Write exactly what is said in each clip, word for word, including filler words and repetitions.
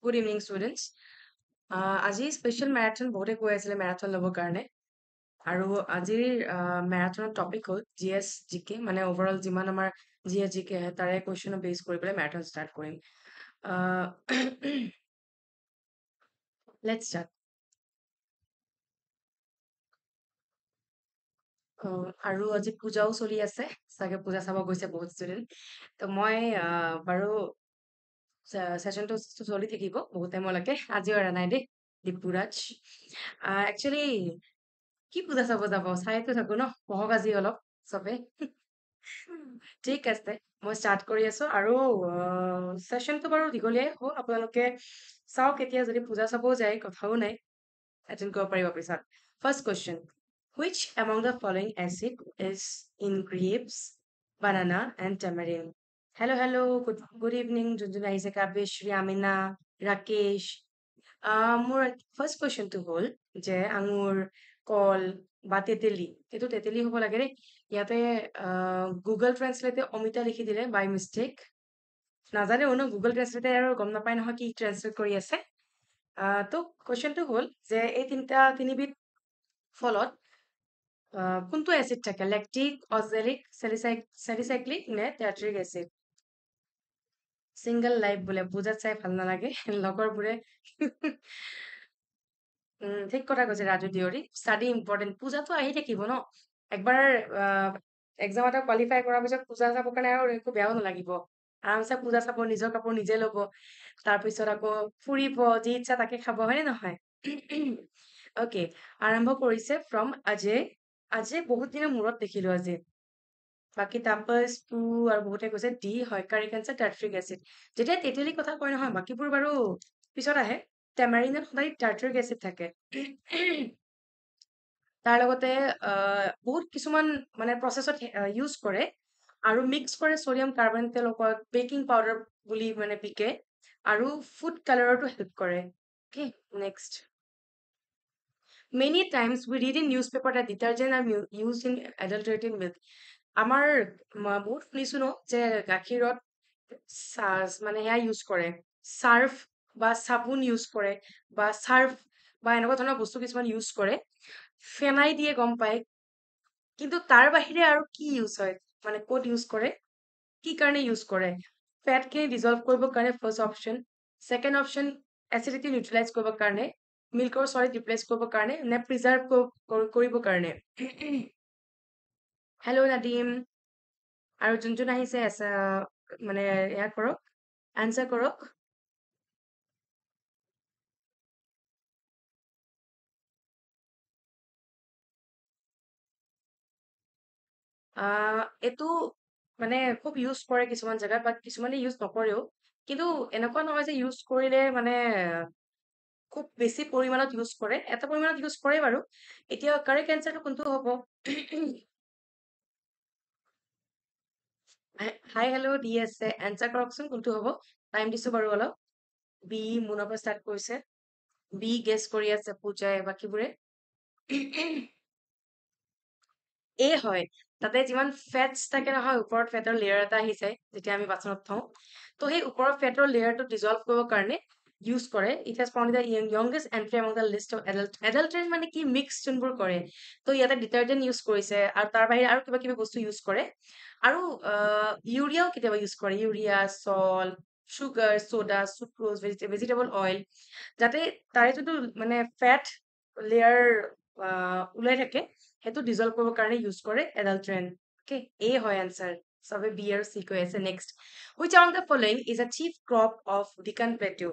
Good evening, students. Uh, Aji special marathon bote koi asile marathon lobo karne. Aru aji marathon topic hol G S G K. Mane overall jiman amar G S G K hai. Tare question base kori pele marathon start korim. Uh, let's start. Aru aji pujao soli ase. Sage puja sabo goise bahut student. To moi baru session to solely take go, both them all okay, as you are an idea, the Purach. Actually, keep the suppose of us high to Saguno, Pohogaziolo, Sope. Take us the most start Korea so, Aro session to Baru, the Gole, who Apolloke, Sao Ketias, the Puza suppose I got Hone at Incorporated Prison. First question: which among the following acid is in grapes, banana, and tamarind? Hello, hello, good good evening, Junjuna Isakabe, Shri Amina, Rakesh. Uh, more first question to hold, Je Angur, Call, Bateteli. Eto Teteli Hobolagere, Yate uh, Google Translate Omita Likidile by mistake. Nazare Uno Google Translate Error, Gomna Pine Hockey Translate Korea Se. Uh, to question to hold, Je Etinta Tinibit followed. Uh, Kuntu acid take lactic, oxalic, salicylic, salicylic, ne tartaric acid. Single life bole bujat sai phal na lage logor bure thik kotha koise Raju Diori study important puja to ahi thakibo no ekbar exam eta qualify korar pisot puja sabo kane aru eku beya na lagibo aramse puja sabo nijo kapor nije lobo tar pisor ako furibo je ichha take khabo hore na hoy okay arambho korise from Ajay Ajay bahut diner murat dekhilu Ajay बाकी तापस पु और बहुते কৈছে D হয় কারিক answer টার্ট্রিক acid যেটা তেতেলি কথা কই নহয় বাকি পুর বারো পিছত আহে ট্যামারিনত সদাই টার্ট্রিক অ্যাসিড থাকে তার লগতে বহুত কিছুমান মানে প্রসেসত ইউজ কৰে আৰু মিক্স কৰে সোডিয়াম কার্বনেট লগত বেকিং পাউডার বুলি মানে পিকে আৰু ফুড কালাৰটো হেল্প কৰে okay next many times we read in newspaper that detergent are used in adulterated milk আমার বহুত শুনিছো যে গাখিৰত সাজ মানে হ্যাঁ ইউজ কৰে সার্ফ বা সাবুন ইউজ কৰে বা সার্ফ বা এনেকুৱা ধৰণৰ বস্তু কিছুমান ইউজ কৰে ফেনাই দিয়ে গম পায় কিন্তু তাৰ বাহিৰে আৰু কি ইউজ হয় মানে কোড ইউজ কৰে কি কাৰণে ইউজ কৰে ফ্যাট কে ডিসলভ কৰিব কাৰণে first option second option acidity neutralise কৰিব কাৰণে মিল্কৰ সলিড ৰিপ্লেস কৰিব কাৰণে নে প্ৰিজাৰ্ভ কৰিব কাৰণে Hello Nadim. Aru Junjuna hi se asa mane ya korok answer korok. Ah, etu mane khub use kore kisuman jagat but kisumane use nokoreo. Kintu enakwa nohoy je use korile mane খুব বেশি পরিমাণত use kore. Eta porimanot use kore baru. Etia correct answer to kuntu hobo. Hi, hello, D S. Answer correction. Kuntu hobo. Time disu baru holo. B muna pa start koise. B guess kori ase pucha e baki bure. A hoy. Tate jiman fats ta ke na hoy upor fator layer ta hi sai. Jeti ami basanot thau. To he upor fator layer to dissolve koribo karne use kore. It has found the youngest entry among the list of adult adulterant mane ki mix junbur kore. To yate detergent use korise. Ar tar bahire aru kiba kiba bostu use kore. Aru uh, urea kitiba use kore urea salt sugar soda sucrose vegetable oil jate tare to mane fat layer ulai thake hetu dissolve korbo karone use kore adulterant okay a hoy answer sobe b or c ko ase next which among the following is a chief crop of Deccan Plateau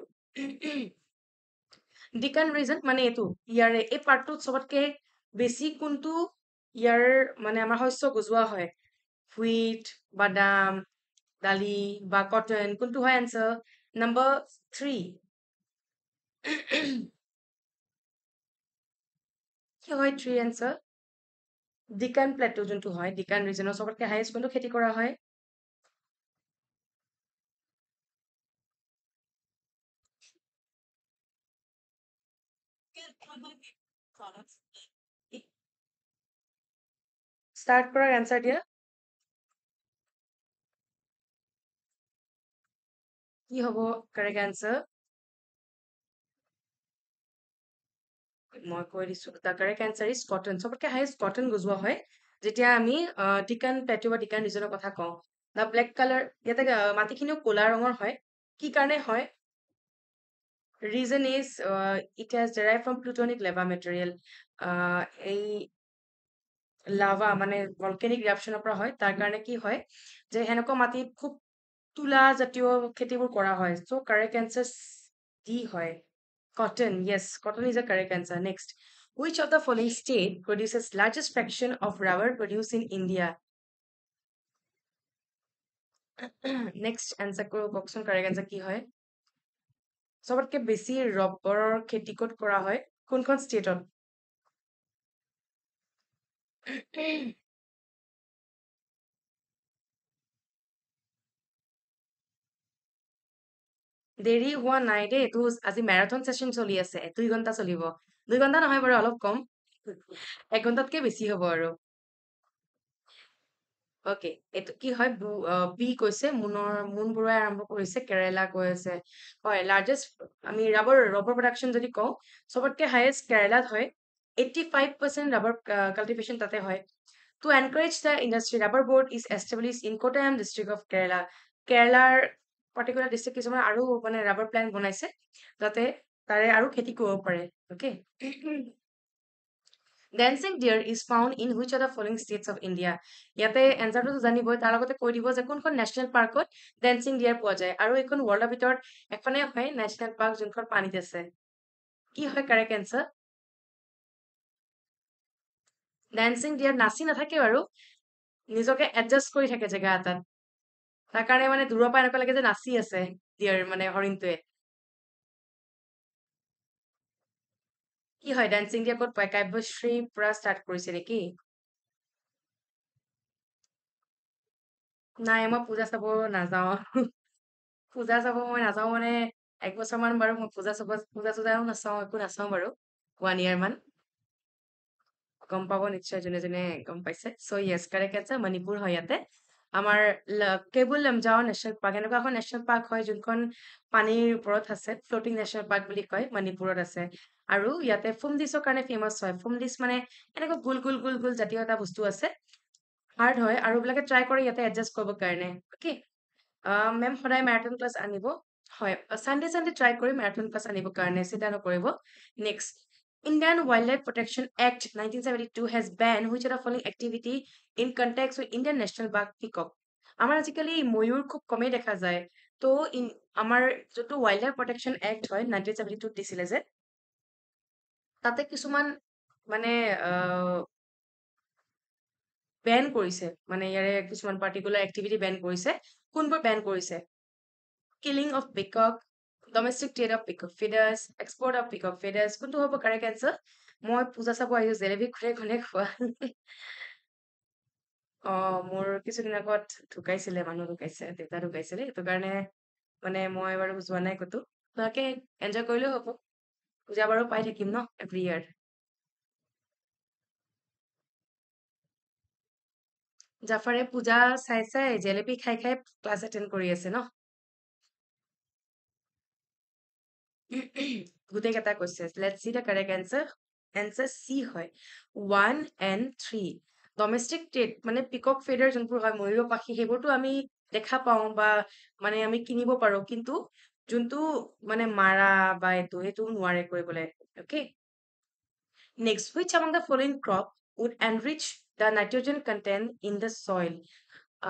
Deccan region mane etu yare e part to sobotke besi kuntu yar mane amar hoyso gojua hoy Wheat, badam, dali, ba cotton. Kuntu hoy answer number three. Ki hoy three answer. Deccan Plateau juntu hoy Deccan region sobat ke highest kuntu kheti kora hoy. Start kora answer dia. Correct answer মই কৈ দিছো তাৰ correct answer is cotton সবতকে highest cotton গজোৱা হয় যেতিয়া আমি টিকান Plato বা টিকান ৰিজনৰ কথা কওঁ দা ব্ল্যাক কালার ইয়াতে মাটিখিনিও কোলা ৰঙৰ হয় কি কাৰণে হয় reason is uh, it has derived from plutonic lava material uh, a lava মানে volcanic eruption পৰা হয় তাৰ কাৰণে কি হয় যে হেনক মাটি খুব তুলা জাতীয় খেতিবোৰ কৰা হয় সো কাৰেক্ট আনসার ডি হয় Cotton, yes, cotton is a correct answer. Next, which of the following state produces largest fraction of rubber produced in India? Next answer, correct answer ki hoy. So what ke basi rubber kheti kot kora hoy? Kun kon state on? দেৰি হোৱা নাই দে এটো আজি marathon session চলি আছে দুই ঘন্টা চলিব দুই ঘন্টা নহয় বাৰু অলপ কম এক ঘন্টাতকে বেছি হ'ব আৰু ওকে এটো কি হয় বি কৈছে মুনৰ মুন বৰুৱা আৰম্ভ কৰিছে কেৰালা কৈছে হয় লাৰ্জেস্ট আমি রাবার রাবার প্রোডাকশন যদি কও সবতকে হাইয়েস্ট কেৰালাত হয় eighty-five percent rubber cultivation তাতে হয় to encourage the industry rubber board is established in Kottayam district of Kerala Kerala'r particular district is aru mane rubber plant banaise jate tare aru kheti koribo pare okay dancing deer is found in which of the following states of India yate answer to janibo tar agote koi dibo je kon kon national park ot dancing deer poa jay aru ekon world bitor ekhane hoy national park jonkor pani dise ki hoy correct answer dancing deer nasi na thake baru nijoke adjust kori thake jaga atan তাকারে মানে দূৰৰ পৰা এনেকৈ লাগে যে নাচি আছে dear মানে হৰিণটোৱে কি হয় ডান্সিং দিয়া ক'ত পায় কাব্যশ্ৰী পুৰা ষ্টাৰ্ট কৰিছে নেকি নাই মই পূজা চাব নাযাওঁ পূজা চাব মই নাযাওঁ মানে এক বছৰমান বাৰু মই পূজা চাব পূজা চাবও নাচাওঁ একো নাচাওঁ বাৰু ওৱান ইয়াৰ মান গম পাব নিশ্চয় জনে জনে গম পাইছে সো ইয়েস কাৰেক্ট আছে মণিপুৰ হয় ইয়াতে আমার কেবুল লামজাও ন্যাশনাল পার্ক এনেকুৱা এখন ন্যাশনাল পার্ক হয় যোনখন পানীৰ ওপৰত আছে ফ্লোটিং ন্যাশনাল পার্ক বুলি কয় মণিপুৰত আছে আৰু ইয়াতে ফুমদিছৰ কাৰণে ফেমাস হয় ফুমদিছ মানে এনেকুৱা গুল গুল গুল গুল জাতীয় এটা বস্তু আছে হার্ড হয় আৰু ব্লাকে ট্রাই কৰে ইয়াতে এডজাস্ট কৰিব কাৰণে ওকে মেম সদায় ম্যাৰাথন ক্লাস আনিব হয় সানডে সানডে ট্রাই কৰি ম্যাৰাথন ক্লাস আনিব কাৰণে চিন্তা নকৰিব next Indian Wildlife Protection Act nineteen seventy-two has banned which of the following activity in context with Indian National Park peacock. Amar ajikali moyur khub kome dekha jay. To in amar joto Wildlife Protection Act hoy nineteen seventy-two disile je. Tate kisuman mane ban korise. Mane yare kisuman particular activity ban korise. Kunbor ban korise. Killing of peacock. Domestic trade of peacock feeders, export of peacock feeders. Kuntu hobo correct answer. Moi puja sabo aiyo jelebi khore khone khwa. Oh, mor kisudin agot dhukaisile manu dhukaise, deta dhukaisile. Etu karone mane moi ebar bujwa nai koto. Lake enjoy korile hobo. Puja baro pai thakim no every year. Jafare puja sai sai jelebi khai khai class attend kori ase no. Good ekata question. Let's see the correct answer. Answer C hoy. One and three. Domestic trade. Mane peacock feeder jonpur hoy moyur pakhi hebor tu ami dekha pao ba mane ami kinibo paro kintu jontu mane mara ba etu etu nuare koribole. Okay. Next, which among the following crop would enrich the nitrogen content in the soil?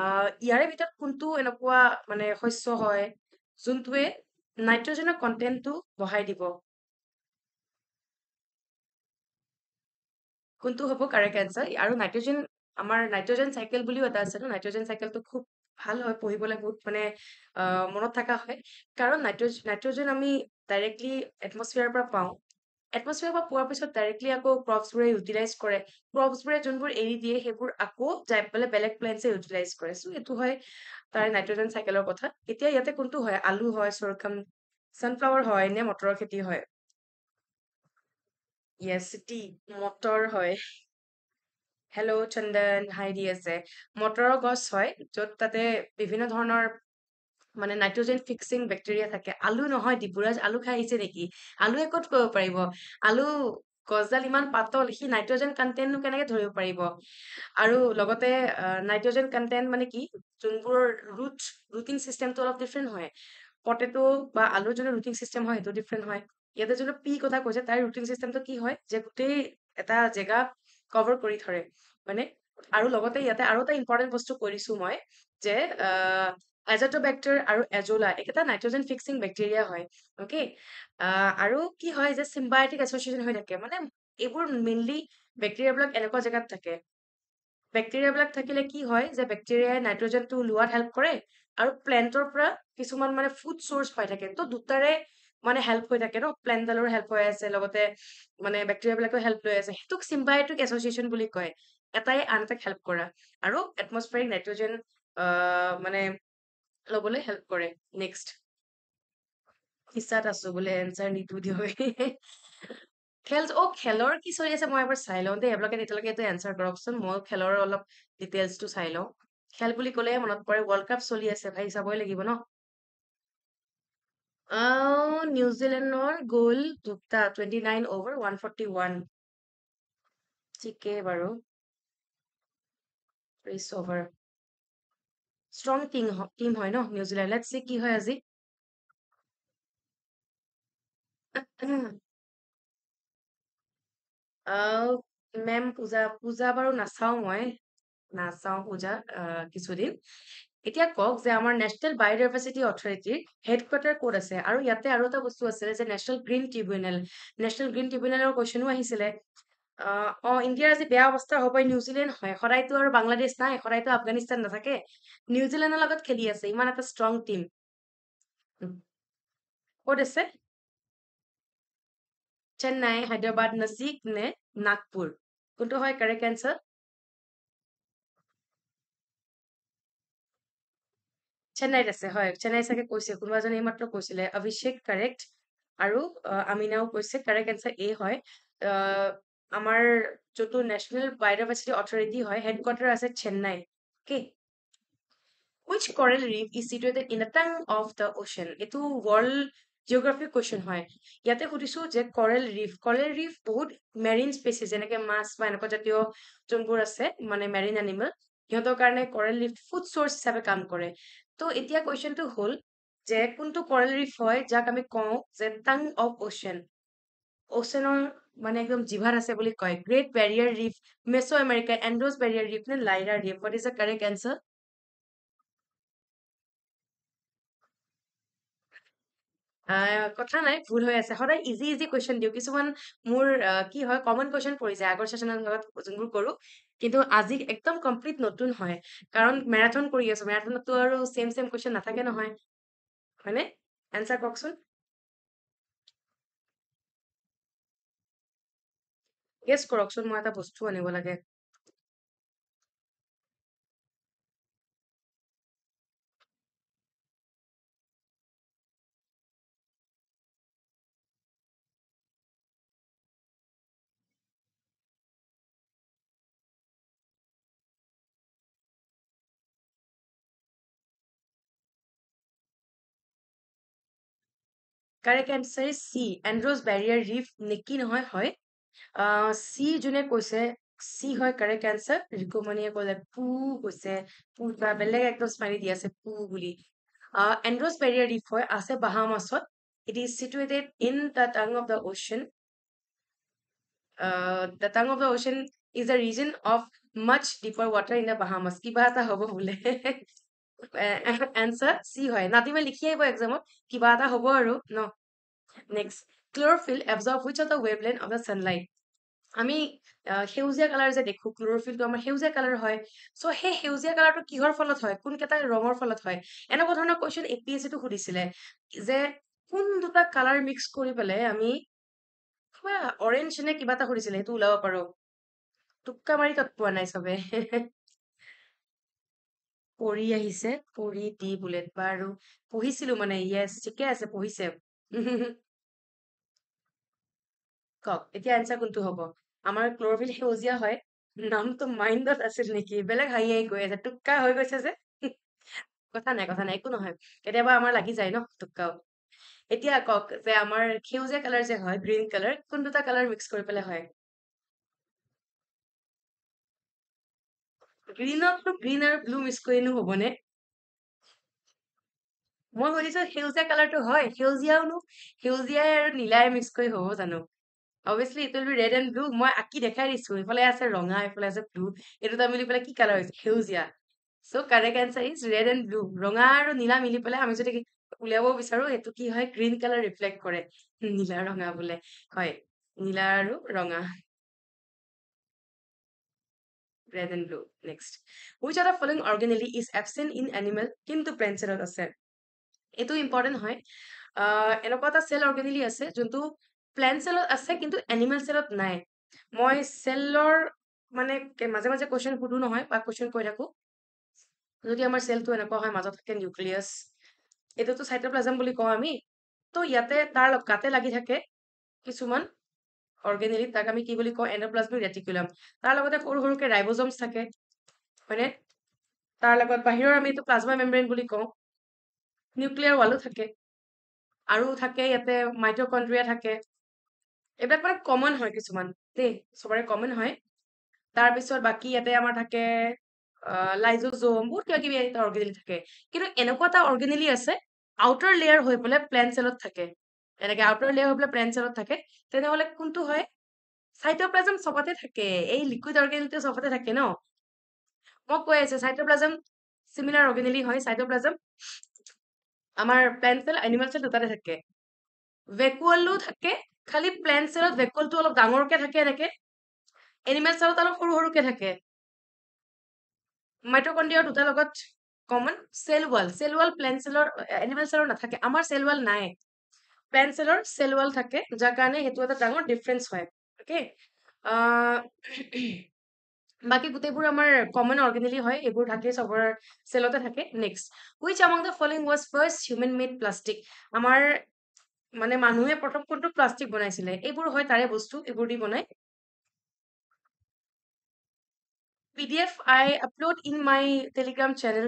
Uh, yare bitor kuntu enokwa mane hosso hoy jontue nitrogen content টু বহাই দিব কোনটো হ'ব correct answer আৰু nitrogen আমাৰ nitrogen cycle বুলিও এটা আছে নাইট্রোজেন সাইকেল তো খুব ভাল হয় পঢ়িবলৈ বহুত মানে মনত থাকা হয় কাৰণ নাইট্রোজেন নাইট্রোজেন আমি ডাইৰেক্টলি এটমস্ফিয়াৰৰ পৰা পাওঁ এটমস্ফিয়াৰৰ পৰা পোৱাৰ পিছত ডাইৰেক্টলি আকৌ ক্ৰপছবোৰে ইউটিলাইজ কৰে ক্ৰপছবোৰে যোনবোৰ এৰি দিয়ে সেইবোৰ আকৌ যাই পেলাই বেলেগ প্লেন্টছে ইউটিলাইজ কৰে সো এটো হয় তার নাইট্রোজেন সাইকেলৰ কথা এতিয়া ইয়াতে কোনটো হয় আলু হয় সরকম সানফ্লাওয়ার হয় নে মটৰৰ খেতি হয় यस টি মটৰ হয় হেল্ল' চন্দন হাই দি আছে মটৰৰ গছ হয় যত তাতে বিভিন্ন ধৰণৰ মানে নাইট্রোজেন ফিক্সিং ব্যাকটেৰিয়া থাকে আলু নহয় দিপুৰাজ আলু খাইছে নেকি আলু একট কৰিব পাৰিব আলু গছডাল ইমান পাতল সি নাইট্ৰজেন কণ্টেণ্টনো কেনেকৈ ধৰিব পাৰিব আৰু লগতে নাইট্ৰজেন কণ্টেণ্ট মানে কি যোনবোৰৰ ৰুট ৰুটিং সিস্টেমটো অলপ ডিফৰেন্ট হয় পটেটো বা আলুৰ যোন ৰুটিং সিস্টেম হয় তো ডিফৰেন্ট হয় ইয়াতে যোন পি কথা কৈছে তাৰ ৰুটিং সিস্টেমটো কি হয় যে গুটে এটা জায়গা কভাৰ কৰি ধৰে মানে আৰু লগতে ইয়াতে আৰু এটা ইম্পৰ্টেন্ট বস্তু কৰিছো মই যে Azotobacter আৰু Azolla এটা নাইট্ৰজেন ফিক্সিং ব্যাকটেৰিয়া হয় ওকে আৰু কি হয় যে সিম্বায়োটিক এসোসিয়েশন হৈ থাকে মানে এবোৰ মেইনলি ব্যাকটেৰিয়া ব্লক এনেকুৱা জায়গাত থাকে ব্যাকটেৰিয়া ব্লক থাকিলে কি হয় যে ব্যাকটেৰিয়াই নাইট্ৰজেনটো লুৱাত হেল্প কৰে আৰু প্ল্যান্টৰ পৰা কিছুমান মানে ফুড সোর্স পাই থাকে তো দুটাৰে মানে হেল্প হৈ থাকে ন প্ল্যান্টলৰ হেল্প হৈ আছে লগতে মানে ব্যাকটেৰিয়া ব্লকৰ হেল্প লৈ আছে হেতুক সিম্বায়োটিক এসোসিয়েশন বুলি কয় এটাই আনটাক হেল্প কৰা আৰু এটমস্ফেৰিক নাইট্ৰজেন মানে লবলে হেল্প কৰে নেক্সট হিচাত আছে বলে আনসার নিদু দিও খেল ও খেলৰ কি চলি আছে মই এবাৰ চাই লওঁ দে এবাৰকে এটালৈকে এটো আনসার কৰা অপচন মই খেলৰ অলপ ডিটেইলছ টু চাই লওঁ খেল বুলি ক'লে মনত পৰে ওয়ার্ল্ড কাপ চলি আছে ভাই হিচাবই লাগিব ন আ নিউজিল্যান্ডৰ গোল দুটা twenty-nine over one forty-one ঠিকে বাৰু press over Strong team, team hoy no New Zealand. Let's see ki hoy aji. Oh, ma'am Pooja, Pooja baru nasao moi, nasao Pooja kisudin. Etia kok je amar National Biodiversity Authority headquarter code ase. Aru yate aru ta bostu ase je National Green Tribunal. National Green Tribunal or question o ahisile. Uh, oh, India is a bear was the hope in New Zealand, Horaito or Bangladesh, Horaito, Afghanistan, Nasake. New Zealand, a lot of Kelias, a man of a strong team. What is it? Chennai, Hyderabad, Nasik, Ne, Nagpur. Kuntohoi, correct answer. Chennai, as a hoi, Chennai, Saka Kosi, who was a name of Tokosile, Avishek, correct. Aru, Amina Kosi, correct answer, A hoi. Uh, আমার যটো national biodiversity authority হয় headquarter আছে Chennai okay which coral reef is situated in the tongue of the ocean এটো world geography question হয় ইয়াতে হুদিছো যে coral reef coral reef বহুত marine species এনেকে মাছ বা এনেকুৱা জাতীয় জন্তুৰ আছে মানে marine animal ইহঁতৰ কাৰণে coral reef food source হিচাপে কাম কৰে তো এতিয়া কোশ্চেনটো হল যে কোনটো coral reef হয় যাক আমি কওঁ যে tongue of ocean oceanৰ মানে একদম জিভার আছে বলি কয় great barrier reef Mesoamerica Andros barrier reef নে লাইরা reef what is the correct answer কথা নাই ভুল হৈ আছে হরা ইজি ইজি কোশ্চেন দিও কিছুমান মোৰ কি হয় কমন কোশ্চেন পৰি যায় আগৰ সেশনৰ লগত যোনবোৰ কৰো কিন্তু আজি একদম কমপ্লিট নতুন হয় কাৰণ ম্যাৰাথন কৰি আছে ম্যাৰাথনতো আৰু সেম সেম কোশ্চেন নাথাকে নহয় হয়নে অ্যানসার ককচোন Yes, correction. Mata bostu ane bola ke. Correct answer is C. Andros Barrier Reef nikki nohoy hoy. Uh, C june koise C hoy correct answer recommania kole pu koise pu ta belega ekdom smiley di ase pu buli uh, Andros Barrier Reef hoy ase Bahamasot it is situated in the tongue of the ocean uh, the tongue of the ocean is a region of much deeper water in the Bahamas ki ba ta hobo bole answer C hoy nadime likhi aibo examot ki ba ta hobo aru no next Chlorophyll absorbs which of the wavelength of the sunlight? I mean, uh, heusia color is a deco chlorophyll to our heusia color hoy. So, hey, heusia color to Kihor follow hoy, Kunkata, Romor follow hoy. And about on a question, a piece to Hudisile. The Kunduka color mix corribale, I mean, orange and a kibata Hudisile to lava paro. To Kamarika Puanais away. Poria, he said, Pori, tea, bullet, baru, Pohisilumane, yes, she cares a pohisem. It's answer kuntu hobo. Amar chlorophyll heusia hoy. Nam to mind that asil niki. Belag haiye goye ase. Tukka hoy goye ase. Kotha nai kotha nai kuno hoy. Ketiaba amar lagi jay no tukka. এতিয়া কক যে আমাৰ খেউজীয়া colour যে হয় green colour কোন দুটা colour mix কৰি পেলে হয় গ্ৰীণ আৰু গ্ৰীণ আৰু ব্লু মিক্স কৰিনো হ'বনে মই কৈছো খেউজীয়া কালাৰটো হয় খেউজীয়ানো খেউজীয়া আৰু নীলাই মিক্স কৰি হ'ব জানো obviously it will be red and blue মই আকি দেখাই দিছো ইফালে আছে ৰঙা ইফালে আছে ব্লু এটো তা মিলি পেলে কি কালাৰ হৈছে খেউজীয়া so correct answer is red and blue ৰঙা আৰু নীলা মিলি পেলে আমি যদি উলিয়াবো বিচাৰো এটো কি হয় গ্ৰীণ কালাৰ ৰিফ্লেক্ট কৰে নীলা ৰঙা বলে হয় নীলা আৰু ৰঙা red and blue next which of the following organelle is absent in animal কিন্তু plant cell আছে এটো ইম্পৰ্টেন্ট হয় এনেকুৱা cell organelle আছে যোনটো plant cell আছে কিন্তু animal cellত নাই মই cellৰ মানে মাজে মাজে কোশ্চেন ফুডু নহয় বা কোশ্চেন কৈ ৰাখো যদি আমাৰ cellটো এনেকুৱা হয় মাজত থাকে nucleus এটো তো সাইটোপ্লাজম বুলি কও আমি তো ইয়াতে তাৰ লগতে লাগি থাকে কিছুমান অৰ্গেনেলি তাক আমি কি বুলি কও এন্ডোপ্লাজমিক ৰেটিকুলাম তাৰ লগতে সৰু সৰুকে ৰাইবোজোমছ থাকে হয়নে তাৰ লগত বাহিৰৰ আমি তো প্লাজমা মেমব্ৰেন বুলি কও নিউক্লিয়াৰ ওয়ালও থাকে আৰু থাকে ইয়াতে মাইটোকন্ড্ৰিয়া থাকে এবাৰ মানে কমন হয় কিছুমান তে সবৰে কমন হয় তাৰ পিছত বাকি ইয়াতে আমাৰ থাকে লাইজোজোম বহুত কিবা কিবি এটা অৰ্গেনেলি থাকে কিন্তু এনেকুৱাটা অৰ্গেনেলি আছে আউটাৰ লেয়াৰ হৈ পলে প্লান্ট সেলত থাকে এনেকে আউটাৰ লেয়াৰ হৈ পলে প্লান্ট সেলত থাকে তেনেহলে কোনটো হয় সাইটোপ্লাজম সবতে থাকে এই লিকুইড অৰ্গেনেলিটো সবতে থাকে ন মই কৈ আছে সাইটোপ্লাজম সিমিলাৰ অৰ্গেনেলি হয় সাইটোপ্লাজম আমাৰ প্লান্ট সেল এনিমেল সেল দুটাতে থাকে ভেকুৱালও থাকে খালি প্লান্ট সেলত ভেকুৱালটো অলপ ডাঙৰকে থাকে এনেকে এনিমেল সেলত অলপ সৰু সৰুকে থাকে Mitochondria দুটা লগত common cell wall cell wall plant cell or animal cell না থাকে আমাৰ cell wall নাই plant cell or cell wall থাকে যাৰ কাৰণে হেতু এটা ডাঙৰ difference হয় okay আ বাকি গুটেবোৰ আমাৰ common organelle হয় এবোৰ থাকে সবৰ cellতে থাকে next which among the following was first human made plastic আমাৰ মানে মানুহে প্ৰথম কোনটো প্লাষ্টিক বনাইছিলে এবোৰ হয় তাৰে বস্তু এবোৰ দি বনায় PDF I upload in my Telegram channel.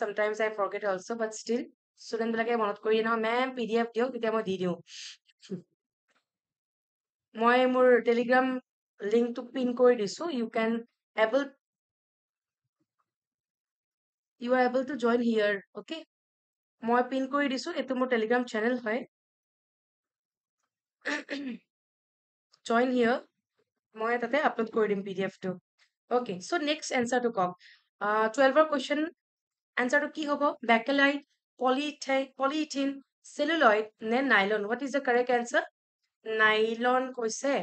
Sometimes I forget also, but still, student bilake monot kori na ma'am PDF diyo ketia moi di diu. Moi mur Telegram link to pin kori disu. You can able you are able to join here. Okay. Moi pin kori disu. Etu mur Telegram channel hoy. Join here. Moi tate upload kori dim PDF to. Okay, so next answer to cop. Uh, twelve question answer to ki hobo? Bakelite, polyethylene, celluloid, ne nylon. What is the correct answer? Nylon koise.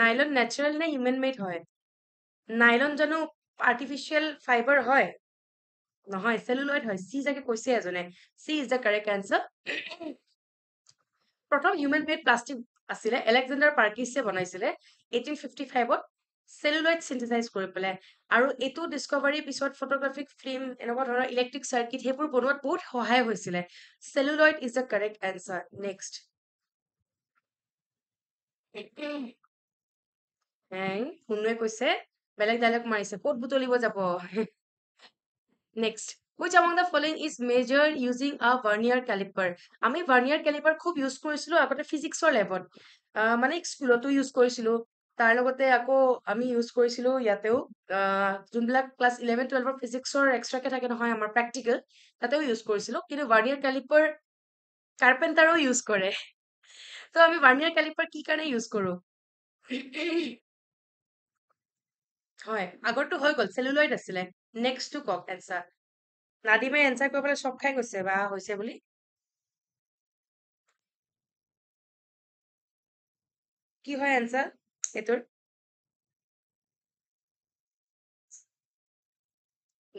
Nylon natural ne human made hoy. Nylon jano artificial fiber hoy. No hoy celluloid hoy. C jake koise ajone. C is the correct answer. Proton human made plastic asile Alexander Parkes se banaisile eighteen fifty-five ot. Celluloid synthesize kori pele aru etu discovery pisot photographic film enokor dhoro electric circuit hebur bonuat bahut hohay hoisile celluloid is the correct answer next hang hunwe koise belak dialogue marise kot butolibo jabo next which among the following is measured using a vernier caliper ami vernier caliper khub use korisilu agote physics or lab mane school to use korisilu तार লগতে আকো আমি use কৰিছিলো ইয়াতেও যোনবিলাক class eleven twelve or ফিজিক্সৰ extra কে থাকে নহয় আমাৰ প্ৰ্যাকটিক্যাল তাতেও ইউজ কৰিছিলো কিন্তু ভার্নিয়ার ক্যালিপার কার্পেন্টারও ইউজ কৰে তো আমি ভার্নিয়ার ক্যালিপার কি কাৰণে ইউজ কৰো হয় আগৰটো হৈ গল সেলুলয়েড আছিলে নেক্সট টু কক আনসার নাদিমে আনসার কৰিবলৈ সব খাই গৈছে বা হৈছে বুলি কি হয় আনসার এতৰ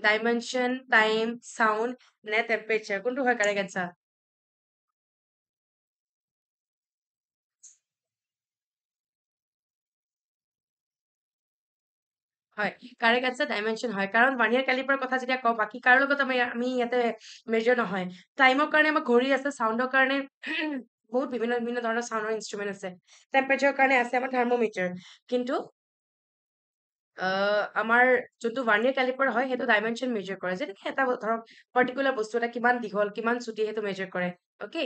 ডাইমেনশন টাইম সাউন্ড নে টেম্পারেচার কোনটো হয় কারেক্ট আনসার হয় কারেক্ট আনসার ডাইমেনশন হয় কারণ ভার্নিয়ার ক্যালিপার কথা যেটা ক বাকি কার লগত আমি আমি ইয়াতে মেজৰ নহয় টাইমৰ কাৰণে আমাৰ ঘড়ী আছে সাউন্ডৰ কাৰণে বহুত বিভিন্ন বিভিন্ন ধৰণৰ সাউন্ডৰ ইনস্ট্ৰুমেন্ট আছে টেম্পারেচার কাৰণে আছে আমাৰ থার্মোমিটাৰ কিন্তু আ আমাৰ যটো ভার্নিয়ার ক্যালিপার হয় হেতু ডাইমেনশন মেজার কৰে যেটা এটা ধৰক পার্টিকুলার বস্তুটা কিমান দীঘল কিমান ছুটি হেতু মেজার কৰে ওকে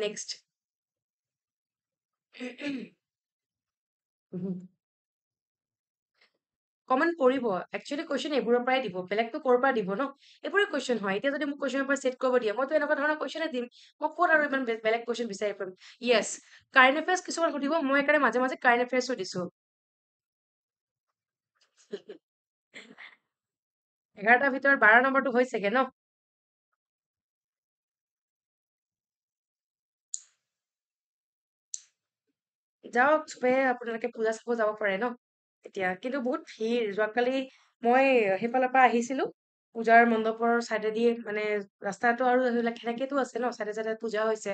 Next. Mhm. কমেণ্ট কৰিব একচুয়ালি কোশ্চেন এবোৰৰ পৰাই দিব বেলেগটো কৰ পৰা দিব ন এবোৰে কোশ্চেন হয় এতিয়া যদি মোক কোশ্চেনৰ পৰা সেট কৰিব দিয়ে মই তো এনেকুৱা ধৰণৰ কোশ্চেন দিম মই কোৰ আৰু ইমান বেলেগ কোশ্চেন বিচাৰি পাম ইয়েস কাৰেণ্ট অ্যাফেয়ার্স কিছুমান সুধিব মই একাৰে মাজে মাজে কাৰেণ্ট অ্যাফেয়ার্সও দিছো এঘাৰ টা ভিতৰত বাৰ নম্বৰটো হৈছেগে ন যাওক চবে আপোনালোকে পূজা চাব যাব পাৰে ন এতিয়া কিন্তু বহুত ভিৰ যোৱাকালি মই হেপালৰ পৰা আহিছিলো পূজাৰ মণ্ডপৰ সাইডে দিয়ে মানে ৰাস্তাটো আৰু খেনেকেতো আছে ন সাইডে সাইডে পূজা হৈছে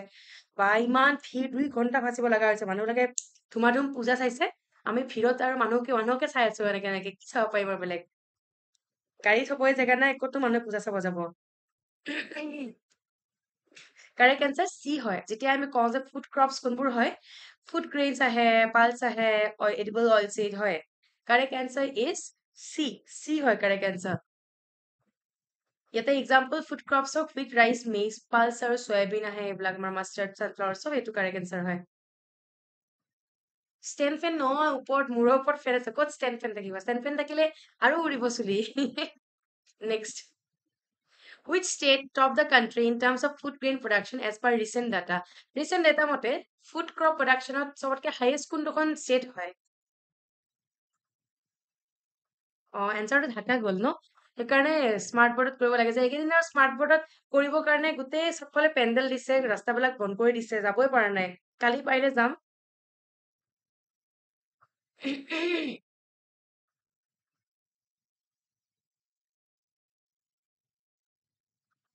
বা ইমান ভিৰ দুই ঘন্টা ফাঁচিব লগা হৈছে মানুহবিলাকে ধুমাধুম পূজা চাইছে আমি ভিৰত আৰু মানুহকে মানুহকে চাই আছো এনেকে এনেকে কি চাব পাৰিম আৰু বেলেগ গাড়ী থবই জেগা নাই একোতো মানুহে পূজা চাব যাব Correct answer C হয় যেতিয়া আমি কওঁ যে ফুড ক্ৰপছ কোনবোৰ হয় ফুড গ্ৰেইনছ আহে পালছ আহে অৰ এডিবল অইলছিড হয় Correct answer is C C হয় correct answer ইয়াতে example food crops of wheat rice maize pulse আৰু soybean আহে এইবিলাক আমাৰ mustard sunflower সব এইটো correct answer হয় ষ্টেন ফেন নহয় ওপৰত মূৰৰ ওপৰত ফেন আছে ক'ত ষ্টেন ফেন থাকিব ষ্টেন ফেন থাকিলে আৰু উৰিব চুলি next Which state top the country in terms of food grain production as per recent data? Recent data মতে food crop production ত সবতকে highest কোনখন state হয়? অ answer টো ঢাকা গল ন সেইকাৰণে স্মাৰ্ট বৰ্ডত কৰিব লাগে যে এইকেইদিনৰ স্মাৰ্ট বৰ্ডত কৰিব কাৰণে গোটেই সকলে পেণ্ডেল দিছে ৰাস্তাবিলাক বন্ধ কৰি দিছে যাবই পৰা নাই কালি পাৰিলে যাম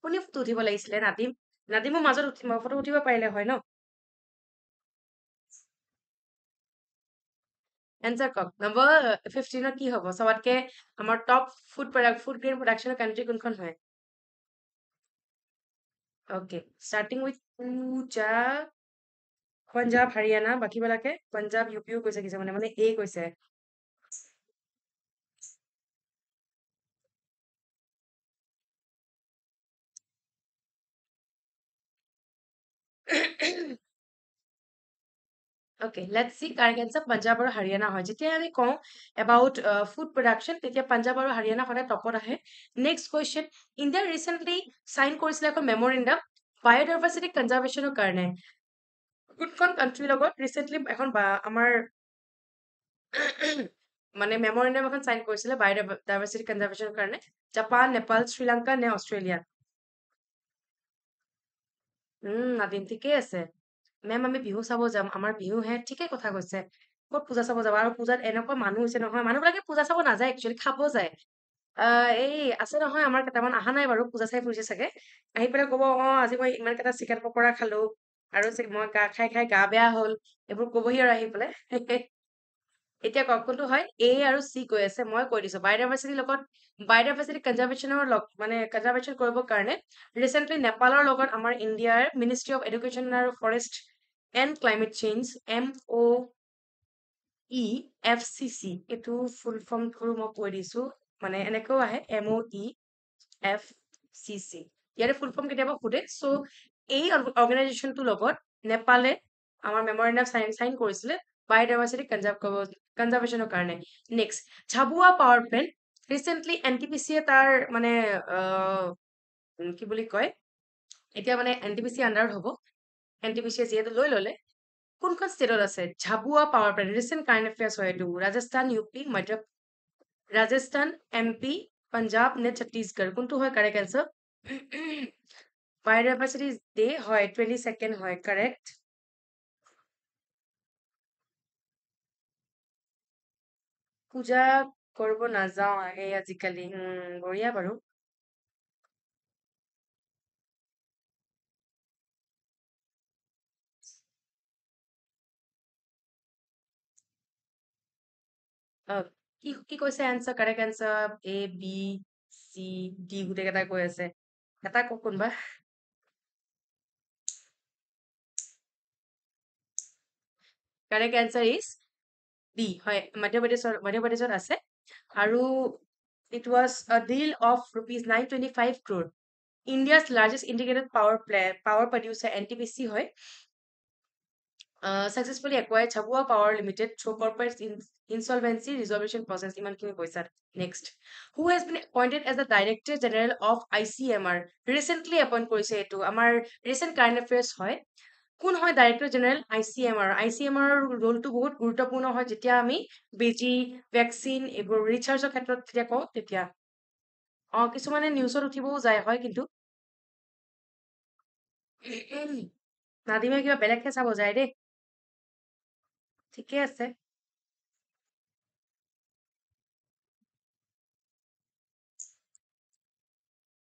আপুনি ফটো উঠিব লাগিছিলে নাদিম নাদিমৰ মাজত উঠিম ফটো উঠিব পাৰিলে হয় ন এনসার কক নাম্বাৰ fifteen ৰ কি হ'ব সবতকে আমাৰ top food product food grain প্ৰডাকচনৰ কান্ট্ৰি কোনখন হয় okay starting with Puja Punjab Haryana বাকি বিলাকে পাঞ্জাব ইউপিও কৈছে কিছে মানে মানে এ কৈছে Okay, let's see. Correct answer Punjab or Haryana হয় যেতিয়া আমি কওঁ about uh, food production তেতিয়া Punjab আৰু Haryana সদায় টপত আহে next question India recently sign কৰিছিলে এখন memorandum biodiversity conservation ৰ কাৰণে কোনখন country লগত recently এখন বা আমাৰ মানে memorandum এখন sign কৰিছিলে biodiversity conservation ৰ কাৰণে জাপান নেপাল শ্রীলঙ্কা নে অস্ট্রেলিয়া হুম নাদিম ঠিকে আছে মেম আমি বিহু চাব যাম আমাৰ বিহু হে ঠিকে কথা কৈছে ক'ত পূজা চাব যাব আৰু পূজাত এনেকুৱা মানুহ হৈছে নহয় মানুহবিলাকে পূজা চাব নাযায় একচুয়ালি খাব যায় আহ এই আছে নহয় আমাৰ কেইটামান আহা নাই বাৰু পূজা চাই ফুৰিছে চাগে আহি পেলাই ক'ব অ আজি মই ইমান কেইটা চিকেন পকৰা খালো আৰু চে- মই গা খাই খাই গা বেয়া হ'ল এইবোৰ ক'বহি আৰু আহি পেলাই এতিয়া কওক কোনটো হয় এ আৰু চি কৈ আছে মই কৈ দিছো বায়োডাইভাৰ্চিটিৰ লগত বায়োডাইভাৰ্চিটি কনজাৰ্ভেশ্যনৰ মানে কনজাৰ্ভেশ্যন কৰিবৰ কাৰণে ৰিচেন্টলি নেপালৰ লগত আমাৰ ইণ্ডিয়াৰ মিনিষ্ট্ৰী অফ এডুকেশ্যন আৰু forest and climate change M O E F C C এইটো ফুল ফৰ্মটো মই কৈ দিছো মানে এনেকৈও আহে M O E F C চি ইয়াৰে ফুল ফৰ্ম কেতিয়াবা সোধে চ' এই অৰ্গেনাইজেশ্যনটোৰ লগত নেপালে আমাৰ মেমৰেণ্ডাম চাইন চাইন কৰিছিলে biodiversity conserve conservation ৰ কাৰণে next Jhabua power plant recently NTPC এ তাৰ মানে আহ, উম, কি বুলি কয় এতিয়া মানে এনটিপিচি আন্ডাৰত হ'ব এনটিপিচি যিহেতু লৈ ল'লে কোনখন ষ্টেটত আছে Jhabua power plant recent current affairs হয় এইটো ৰাজস্থান ইউপি মধ্য ৰাজস্থান এমপি পাঞ্জাব নে ছত্তীশগড় কোনটো হয় কাৰেক্ট এনচাৰ বায়োডাইভাৰ্চিটি ডে হয় টুৱেণ্টি ছেকেণ্ড হয় কাৰেক্ট পূজা কৰিব নাযাওঁ এই আজিকালি উম বঢ়িয়া বাৰু আহ, কি কি কৈছে answer correct answer A B C D গোটেইকেইটা কৈ আছে এটা কওক কোনোবা কাৰেক্ট এনচাৰ ইজ বি হয় মধ্যপ্ৰদেশৰ মধ্যপ্ৰদেশত আছে আৰু it was a deal of rupees nine twenty five crore India's largest integrated power plant, power producer N T P C hoy uh, successfully acquired Chabua Power Limited through corporate in, insolvency resolution process. Next, who has been appointed as the Director General of I C M R? Recently appointed korise to amar recent current affairs hoy. কোন হয় director general ICMR ICMR রোলটো বহুত গুরুত্বপূর্ণ হয় যেতিয়া আমি বেজি vaccine এবং রিসার্চৰ ক্ষেত্ৰত তেতিয়া কও তেতিয়া অ কিছুমানে নিউজৰ উঠিবও যায় হয় কিন্তু নাদিমে কিবা বেলেগ হে চাব যায় ৰে ঠিকে আছে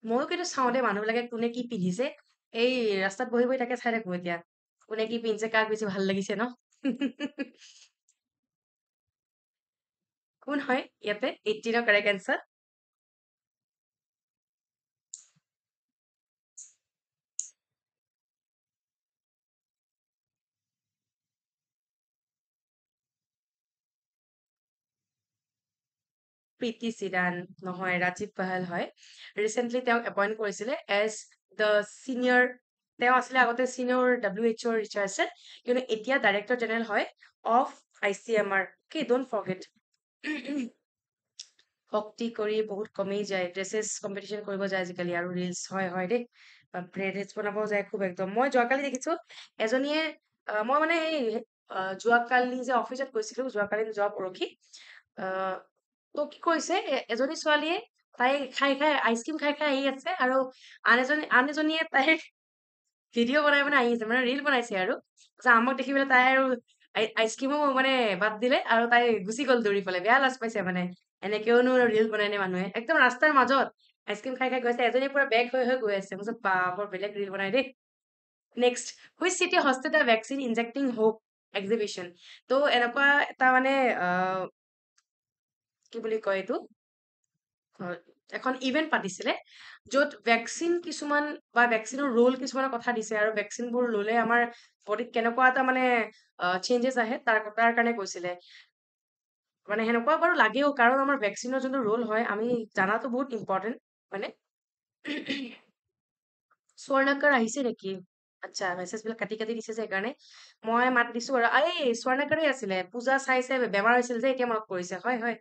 মই কিন্তু চাওঁতে মানুহবিলাকে কোনে কি পিন্ধিছে এই ৰাস্তাত বহি বহি তাকে চাই ৰাখো এতিয়া কোনে কি পিনছে কাক বেছি ভাল লাগিছে ন কোন হয় ইয়াতে eighteen ৰ কাৰেক্ট আনসার প্ৰীতি সিৰাণ নহয় ৰাজীৱ পাহল হয় ৰিসেন্টলি তেওঁ এপয়েন্ট কৰিছিলে as the senior they asle agote senior W H O researcher you know etia director general hoy of I C M R okay don't forget hokti kori bahut kome jay dresses competition koribo jay ajikali aru reels hoy hoy de braidheads banabo jay khub ekdom moi joakali dekhichu ejonie moi mane joakali je office at koisilu joakali job rokhi to ki koise ejoni swaliye I খাই খাই ice cream খাই খাই আহি আছে আৰু আনজনী আনজনীয়ে তাই video বনাই বনাই আহি আছে মানে ৰীল বনাইছে আৰু যে আমাক দেখিবলে তাই আৰু আইসক্রিমও মানে বাদ দিলে আৰু তাই গুছি গল দৌৰি পলে বেয়া লাজ পাইছে মানে এনে কেওনো ৰীল বনাই নে মানুহে একদম ৰাস্তাৰ মাজত আইসক্রিম খাই খাই গৈছে এজনী পুৰা বেক হৈ হৈ গৈ আছে মুছ বাবৰ বেলেগ ৰীল বনাই দে next which city hosted the vaccine injecting hope exhibition তো এনেকুৱা এটা মানে কি বুলি কয় এটো এখন ইভেন্ট পাতিছিলে যত ভ্যাকসিন কিছুমান বা ভ্যাকসিনৰ ৰোল কিছুমানৰ কথা দিছে আৰু ভ্যাকসিনবোৰ ললে আমাৰ বডিত কেনেকুৱা এটা মানে চেঞ্জেস আহে তাৰ তাৰ কাৰণে কৈছিলে মানে হেনকুৱা বাৰু লাগেও কাৰণ আমাৰ ভ্যাকসিনৰ যোনটো ৰোল হয় আমি জানাটো বহুত ইম্পৰ্টেন্ট মানে স্বৰ্ণকৰ আহিছে নেকি আচ্ছা মেসেজ বিল কাটি কাটি দিছে যে কাৰণে মই মাত দিছো আৰু এই স্বৰ্ণকৰে আছিলে পূজা চাইছে বেমাৰ হৈছিল যে এতিয়া মনত পৰিছে হয় হয়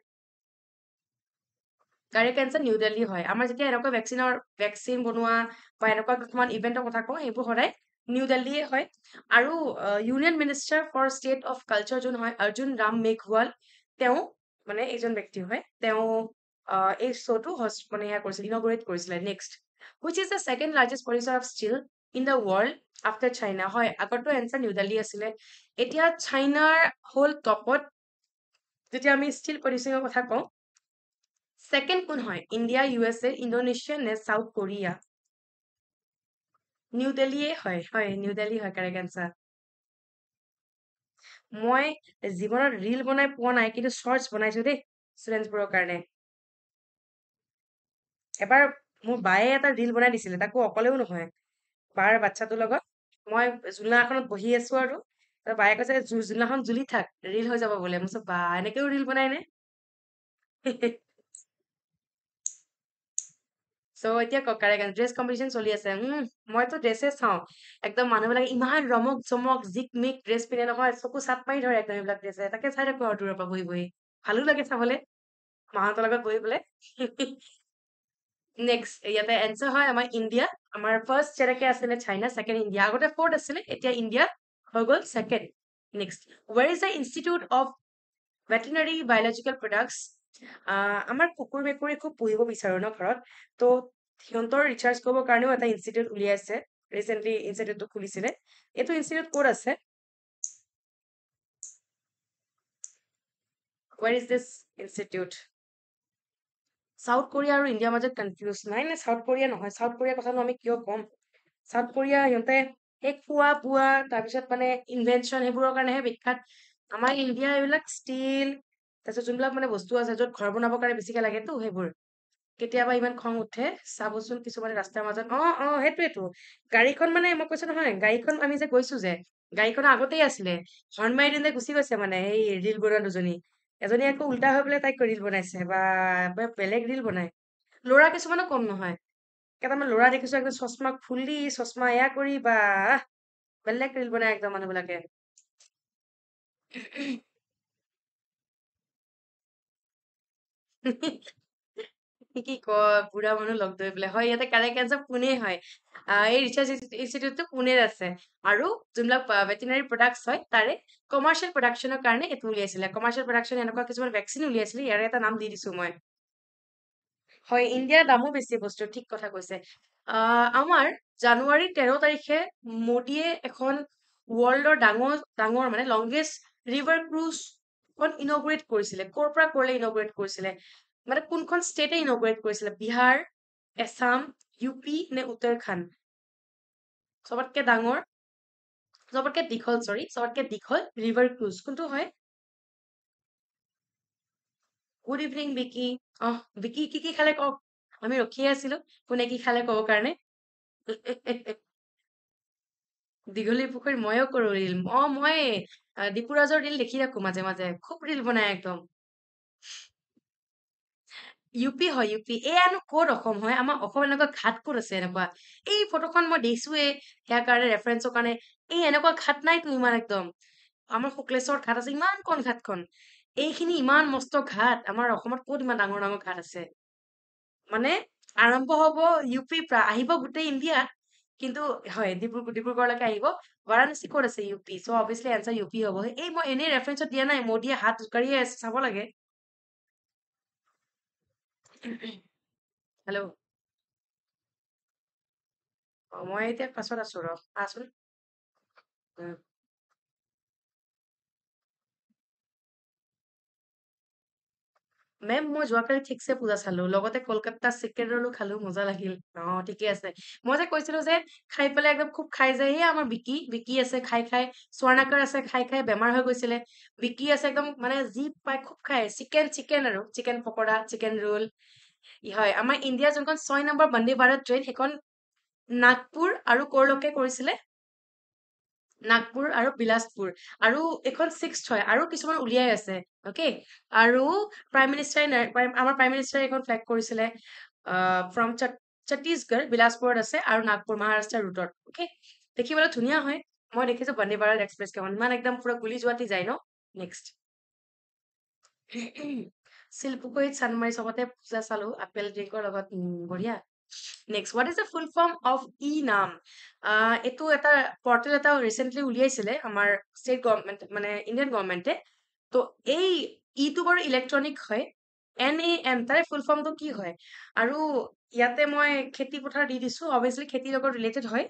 Correct answer New Delhi hoy. Amar jetia enokwa vaccine or vaccine bonua ba enokwa kotman event or kotha ko ebu horai New Delhi hoy. Aru uh, Union Minister for State of Culture jun hoy Arjun Ram Meghwal teo mane ejon byakti hoy. Teo uh, ei show to host mane ya korisile inaugurate korisile next which is the second largest producer of steel in the world after China hoy. Agoto answer New Delhi asile. Etia China whole topot jetia ami steel producing or kotha ko Second kun hoy India, U S A, Indonesia, and South Korea. New Delhi hoy hoy New Delhi hoy correct answer. Moi jibonor reel bonai poa nai kintu shorts bonaichu de students boro karone. Ebar mor bae eta reel bonai disile taku okoleu nohoy. Bar bachcha to logot moi julna ekhonot bohi asu aru tar bae kaise julnakhon juli thak reel hoy jabo bole moso ba enekeu reel bonai ne. So etia correct dress competition choli ase hm moi to dresses hau ekdom manu lage iman romok somok jikmik dress pine no hoy soku sat pai dhore ekdom black dress eta ke sai rakho adura pa boi boi bhalu lage sabole mahato lagat boi bole next yate answer hoy amar India amar first chereke asile China second India agote fourth asile etia India hogol second next where is the Institute of Veterinary Biological Products আমার কুকুৰ মেকুৰী খুব পুহিব বিচাৰো ন ঘৰত তো হিয়ন্তৰ recharge কৰিব কাৰণে এটা ইনস্টিটিউট উলিয়াইছে ৰিসেন্টলি ইনস্টিটিউটটো খুলিছিলে এটো ইনস্টিটিউট ক'ত আছে where is this institute South Korea আৰু ইন্ডিয়া মাজত কনফিউজ নাই না সাউথ কোরিয়া নহয় সাউথ কোরিয়া কথা আমি কিয় কম সাউথ কোরিয়া হিয়ন্তে এক ফুয়া বুয়া তাৰ পিছত মানে ইনভেনচন হেবোৰৰ কাৰণে হে বিখ্যাত আমাৰ ইন্ডিয়া এবিলাক ষ্টিল That's a মানে বস্তু আছে যত ঘৰ বনাব কাৰণে বেছিকে লাগে তো হেবোৰ কেতিয়াবা ইমান খং উঠে সাবসুন কিছুমান ৰাস্তাৰ মাজত অ অ হেতুটো গাড়ীখন মানে মই কৈছ নহয় গাড়ীখন আমি যে কৈছো যে গাড়ীখন আগতেই আছিলে হৰ্ণ মাৰি দিনে গুছি গৈছে মানে এই ৰীল বনোৱা দুজনী এজনী আকৌ উল্টা হৈ বলে তাই ৰীল বনাইছে বা বেলেগ ৰীল বনায় লৰা কিছুমানো কম নহয় কেইটামান লৰা দেখিছো একদম চশমা খুলি চশমা ইয়া কৰি বা বেলেগ ৰিল বনাই একদম মানুহবিলাকে কি কয় বুঢ়া মানুহ লগ ধৰি পেলাই হয় ইয়াতে কাৰেক্ট এনচাৰ পুনে হয় আহ, এই ৰিচাৰ্চ ইনষ্টিটিউটটো পুনেত আছে আৰু যোনবিলাক ভেটেনাৰী প্ৰডাক্টছ হয় তাৰে কমাৰ্চিয়েল প্ৰডাকশ্যনৰ কাৰণে এইটো উলিয়াইছিলে। কমাৰ্চিয়েল প্ৰডাকশ্যন এনেকুৱা কিছুমান ভেকচিন উলিয়াইছিলে, ইয়াৰে এটা নাম দি দিছো মই। হয়, ইণ্ডিয়াৰ দামো বেছি বস্তু, ঠিক কথা কৈছে। আহ, আমাৰ জানুৱাৰী তেৰ তাৰিখে মোদীয়ে এখন ৱৰ্ল্ডৰ ডাঙৰ ডাঙৰ মানে লংগেষ্ট ৰিভাৰ ক্ৰুজখন ইনগ্ৰেট কৰিছিলে। ক'ৰ পৰা ক'লে ইনগ্ৰেট কৰিছিলে মানে কোনখন ষ্টেটে ইনগ্ৰেট কৰিছিলে? বিহাৰ, আছাম, ইউপি নে উত্তৰাখণ্ড? চবতকে ডাঙৰ, চবতকে দীঘল, চৰি চবতকে দীঘল ৰিভাৰ ক্ৰুজ কোনটো হয়? গুড ইভিনিং বিকি। অহ বিকি, কি কি খালে কওক, আমি ৰখিয়ে আছিলো কোনে কি খালে ক'ব কাৰণে। দীঘলী পুখুৰী ময়ো কৰো ৰিল। অ মই আহ, দীপুৰাজৰ ৰিল দেখি থাকো মাজে মাজে, খুব ৰিল বনাই একদম। ইউপি হয়, ইউপি। এয়ানো ক'ত অসম হয়? আমাৰ অসম এনেকুৱা ঘাট ক'ত আছে এনেকুৱা? এই ফটোখন মই দিছোৱে সেয়া কাৰণে ৰেফাৰেঞ্চৰ কাৰণে। এই এনেকুৱা ঘাট নাইতো ইমান একদম। আমাৰ শুক্লেশ্বৰ ঘাট আছে, ইমান কণ ঘাটখন, এইখিনি ইমান মস্ত ঘাট। আমাৰ অসমত ক'ত ইমান ডাঙৰ ডাঙৰ ঘাট আছে? মানে আৰম্ভ হব ইউপিৰ পৰা, আহিব গোটেই ইণ্ডিয়াত, কিন্তু হয় ডিব্ৰুগড়, ডিব্ৰুগড়লৈকে আহিব। বাৰাণসী ক'ত আছে? ইউপি। চ' অবভিয়াছলি এনচাৰ ইউপি হ'ব। এই মই এনেই ৰেফাৰেঞ্চত দিয়া নাই, মোদীয়ে হাত জোকাৰিয়ে আছে, চাব লাগে। হেল্ল' অ, মই এতিয়া পাছত আছো ৰ, আচোন। উম, মেম মই যোৱাকালি ঠিকছে পূজা চালো, লগতে কলকাতা চিকেন ৰলো খালো, মজা লাগিল। অ ঠিকে আছে। মই যে কৈছিলো যে খাই পেলাই একদম খুব খাই যায়, সেয়া আমাৰ বিকি, বিকি আছে খাই খাই, স্বৰ্ণাকৰ আছে খাই খাই বেমাৰ হৈ গৈছিলে, বিকি আছে একদম মানে যি পাই খুব খায়। চিকেন চিকেন আৰু চিকেন পকৰা, চিকেন ৰোল। হয়, আমাৰ ইণ্ডিয়াৰ যোনখন ছয় নম্বৰ বন্দে ভাৰত ট্ৰেইন, সেইখন নাগপুৰ আৰু ক'ৰলৈকে কৰিছিলে? নাগপুৰ আৰু বিলাসপুৰ, আৰু এইখন ছিক্স হয় আৰু কিছুমান উলিয়াই আছে। অ'কে, আৰু প্ৰাইম মিনিষ্টাৰে আমাৰ প্ৰাইম মিনিষ্টাৰে এইখন ফ্লেগ কৰিছিলে ফ্ৰম ছত্তীশগড়, বিলাসপুৰত আছে আৰু নাগপুৰ মহাৰাষ্ট্ৰ ৰুটত। অ'কে, দেখিবলৈ ধুনীয়া হয়। মই দেখিছো বন্দে ভাৰত এক্সপ্ৰেছ কেখন ইমান একদম পুৰা গুলি যোৱাতে যায় ন। নেক্সট, শিলপুখুৰীত চানমাৰি চবতে পূজা চালো আপেল ড্ৰিংকৰ লগত। উম, বঢ়িয়া। Next, what is the full form of E NAM? Ah, এইটো এটা পৰ্টেল এটা ৰিচেণ্টলি উলিয়াইছিলে আমাৰ ষ্টেট গভৰ্ণমেণ্ট মানে ইণ্ডিয়ান গভৰ্ণমেণ্টে। তো এই ইটো বাৰু ইলেক্ট্ৰনিক হয়, এন এ এম তাৰে ফুল ফৰ্মটো কি হয়? আৰু ইয়াতে মই খেতি পথাৰ দি দিছো, অবভিয়াছলি খেতিৰ লগত ৰিলেটেড হয়।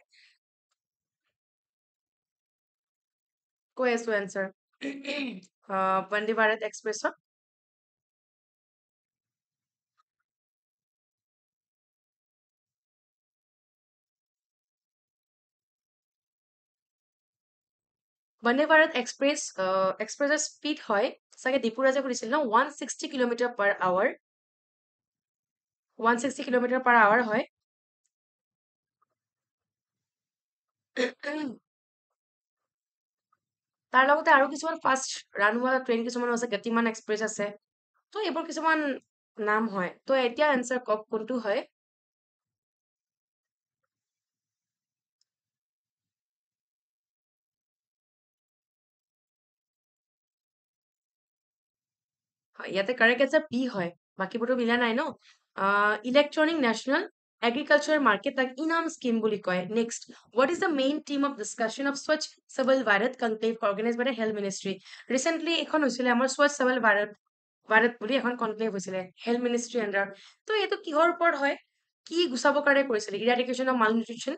কৈ আছো এনচাৰ, বন্দে ভাৰত এক্সপ্ৰেছত। বন্দে ভাৰত এক্সপ্ৰেছ এক্সপ্ৰেছৰ স্পীড হয় চাগে, ডিপুৰাজে কৰিছিল ন, one sixty kilometre per hour, one sixty kilometre per hour হয়। তাৰ লগতে আৰু কিছুমান ফাষ্ট ৰাণৱা ট্ৰেইন কিছুমান আছে, গতিমান এক্সপ্ৰেছ আছে। তো এইবোৰ কিছুমান নাম হয়। তো এতিয়া এনচাৰ কওক কোনটো হয়? হয়, ইয়াতে কাৰেক্ট এনচাৰ বি হয়, বাকীবোৰতো মিলা নাই ন। ইলেক্ট্ৰনিক নেশ্যনেল এগ্ৰিকালচাৰ মাৰ্কেট, তাক ই নাম স্কিম বুলি কয়। Next, what is the main theme of discussion of স্বচ্ছ Sabal Bharat conclave organize by the health ministry? Recently এখন হৈছিলে আমাৰ স্বচ্ছ সবল ভাৰত ভাৰত বুলি এখন কনক্লেভ হৈছিলে হেল্থ মিনিষ্ট্ৰী আণ্ডাৰত। তো এইটো কিহৰ ওপৰত হয়, কি গুচাবৰ কাৰণে কৰিছিলে? Eradication of malnutrition,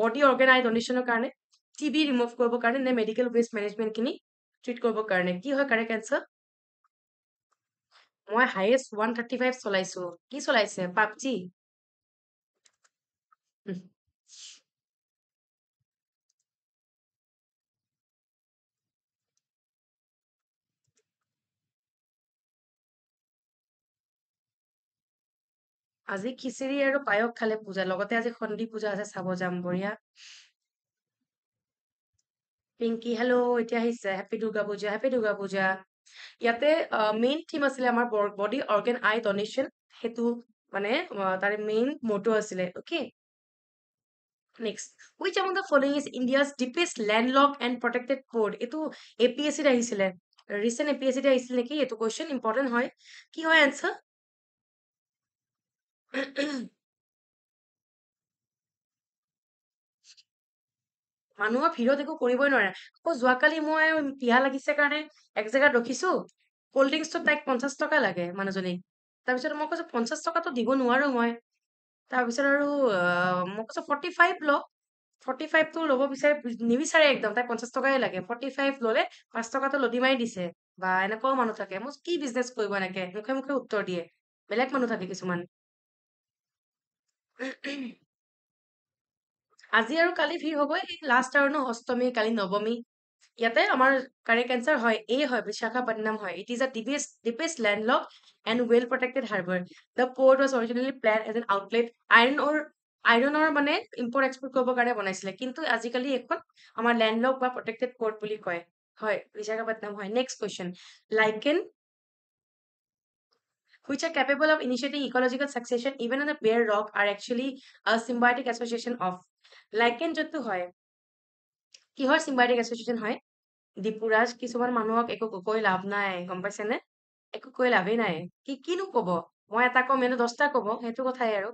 body organ eye ডনেশ্যনৰ কাৰণে, টি বি ৰিমুভ কৰিবৰ কাৰণে নে মেডিকেল ৱেষ্ট মেনেজমেণ্টখিনি ট্ৰিট কৰিবৰ কাৰণে? কি হয় কাৰেক্ট এনচাৰ? মই হায়েষ্ট ওৱান থাৰ্টি ফাইভ চলাইছো। কি চলাইছে? পাবজি। আজি খিচিৰি আৰু পায়স খালে পূজা, লগতে আজি সন্ধি পূজা আছে, চাব যাম। বঢ়িয়া। পিংকি হেল্ল' এতিয়া আহিছে। Happy Durga Puja, happy Durga Puja. ইয়াতে মেইন থিম আছিলে আমাৰ বডি অৰ্গেন আই ডনেশ্যন, সেইটো mane uh, tar main motto asile. Okay. Next, which among the following is India's deepest landlocked and protected port? Eto A P S C rahi sila. Recent A P S C rahi sila ki eto question important hoy. Ki hoy answer? Manua phiro dekho kori boy nora. Ko zwakali mo ay piha lagi se karne ek jaga rakhisu. Cold drinks to tak fifty taka lage manujone. Tar pisor mo koise fifty taka to dibo nuaru moi. Tar pisor aru mo koise forty-five lo. forty-five to lobo bisare nibisare ekdom tak fifty taka lage. forty-five lole five taka to lodi mai dise. Ba ena ko manu thake mo ki business koribo nake mukhe mukhe uttor diye. Belak manu thake kisuman. আজি আৰু কালি ভিৰ হ'ব এই last আৰু ন অষ্টমী কালি নৱমী ইয়াতে আমাৰ correct answer হয় এ হয় বিশাখাপট্টনম হয় it is a deepest deepest landlocked and well protected harbour the port was originally plan as an outlet iron ore iron ore মানে ইম্পোর্ট এক্সপোর্ট কৰিব কাৰণে বনাইছিল কিন্তু আজিকালি এখন আমাৰ ল্যান্ডলক বা প্রটেক্টেড পোর্ট বুলি কয় হয় বিশাখাপট্টনম হয় next question lichen which are capable of initiating ecological succession even on the bare rock are actually a symbiotic association of Lichen jotu hoy. Ki hoy symbiotic association hoy. Dipuraj kisuman manuhak eko koi labh nai. Gom paise ne? Eko koi labhe nai. Ki kinu kobo. Moi eta kom eno ten ta kobo. Hetu kotha aru.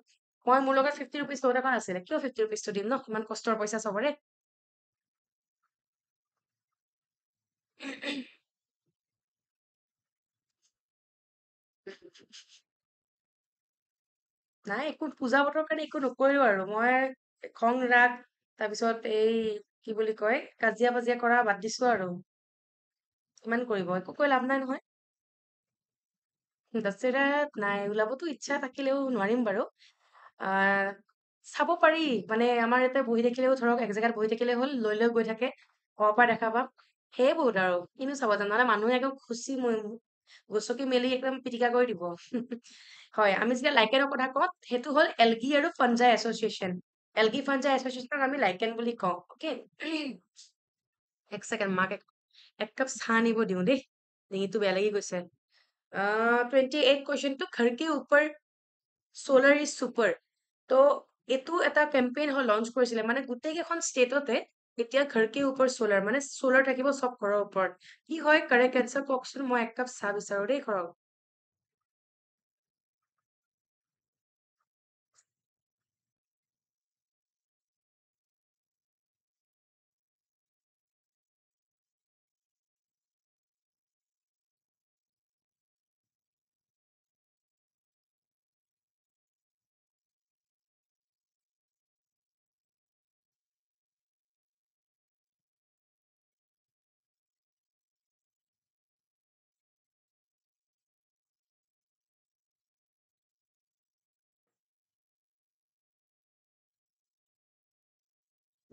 Moi mur logar fifty rupees toda kon asile. Kio fifty rupees to dim no? Kiman kostor poisa sobore. Nai ekko puja botor kane ekko nokorilu aru. Moi Kong rag, Tabisot a Kibulikoi, Kazia Bazakora, but this world. Mankoribo, Cocoa Labnan. The Sera, Nailabo, Ichatakilo, Narimbaro, Sapo Pari, Mane Amarata, Buidekilo, Thorok, Executive Buidekilo, Lolo Gutake, Opa Dakaba, Hey Budaro, Inusavana, Manuago, Kusimu, Gusoki Miliacum, Piticago. Hoy, Amisga like a Kodakot, head to hold Elgi or Fungi Association. Algae fungi association আমি lichen বুলি কও okay এক second মাকে এক cup চা নিব দিও দে নিতো বেয়া লাগি গৈছে আ twenty-eight क्वेश्चन তো घर के ऊपर solar is super তো এতু এটা ক্যাম্পেইন হ লঞ্চ কৰিছিলে মানে গুটেকেখন স্টেটতে এতিয়া घर के ऊपर solar মানে solar থাকিব সব ঘৰৰ ওপৰত কি হয় करेक्ट आंसर কওকচোন মই এক কাপ চা বিচাৰো দে কৰক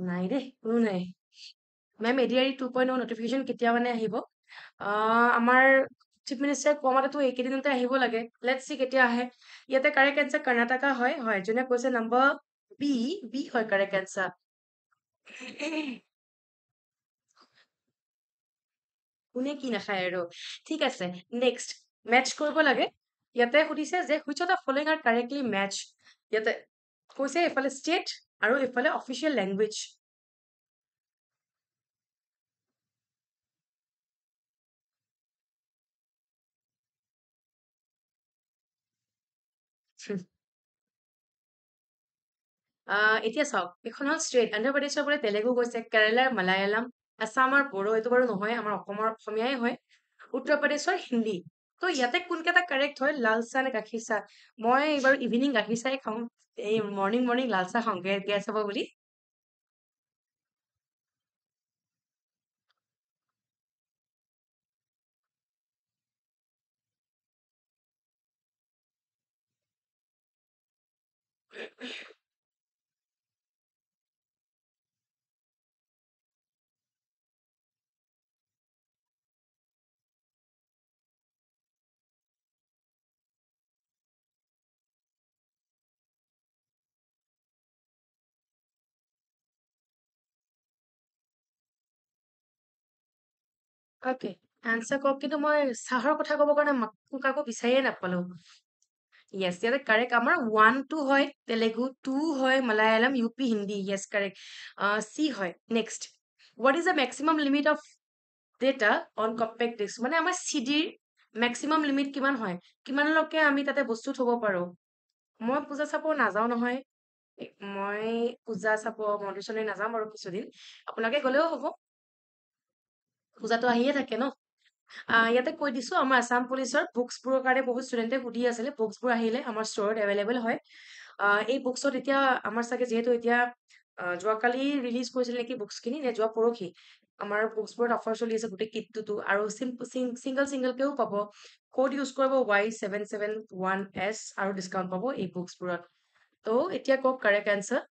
নাই রে কোনো নাই ma'am ADRE two point oh notification কিতিয়া মানে আহিব আ আমাৰ চিফ মিনিস্টার কোমাতে তো একেদিনতে আহিব লাগে লেটস সি কিতিয়া আহে ইয়াতে करेक्ट आंसर কৰ্ণাটকা হয় হয় জনে কৈছে নম্বৰ বি বি হয় करेक्ट आंसर কোনে কি নাখায় আৰু ঠিক আছে নেক্সট ম্যাচ কৰিব লাগে ইয়াতে সুধিছে যে which of the following are correctly match ইয়াতে কৈছে এফালে স্টেট আৰু এফালে অফিশিয়াল ল্যাঙ্গুৱেজ আ এতিয়া চাওক এখন হল স্টেট অন্ধ্ৰপ্ৰদেশৰ পৰা তেলেগু গৈছে কেৰালাৰ মালায়ালাম আসামৰ বড়ো এটো বাৰু নহয় আমাৰ অসমৰ অসমীয়াই হয় উত্তৰ প্ৰদেশৰ হিন্দী তো ইয়াতে কোনকেটা करेक्ट হয় লালচা নে গাখীৰ চা মই এবাৰ ইভিনিং গাখীৰ চাই খাম এই মর্নিং মর্নিং লালসা খাওঁগে গ্যাস হ'ব বুলি Okay, answer কওক কিন্তু মই সাহৰ কথা কব কাৰণে মাকুকাকো বিচাৰিয়ে নাপালো Yes, they are correct. Amar one two hoy Telugu, two hoy Malayalam, U P Hindi. Yes, correct. Uh, C hoy. Next, what is the maximum limit of data on compact disk? মানে আমাৰ C D maximum limit কিমান হয়? কিমান লকে আমি তাতে বস্তু থব পাৰো? মই পূজা চাব নাযাও নহয়। এ- মই পূজা চাব মডিউশ্যনলৈ নাযাম আৰু কিছুদিন। আপোনালোকে গলেও হ'ব। পূজাটো আহিয়ে থাকে ন। আহ, ইয়াতে কৈ দিছো আমাৰ আসাম পুলিচৰ বুকসবোৰৰ কাৰণে বহুত ষ্টুডেণ্টে সুধি আছিলে, বুকসবোৰ আহিলে আমাৰ ষ্টৰত এভেইলেবল হয়। আহ, এই বুকছত এতিয়া আমাৰ চাগে যিহেতু এতিয়া আহ, যোৱাকালি ৰিলিজ কৰিছিল নেকি বুকছখিনি, নে যোৱা পৰহি আমাৰ বুকছবোৰত অফাৰ চলি আছে গোটেই কিটটোতো, আৰু ছিংগল ছিংগলকেও পাব। কোড ইউজ কৰিব Y seven seven one S আৰু ডিছকাউণ্ট পাব এই বুকছবোৰত। তো এতিয়া কওক কাৰেক্ট এনচাৰ।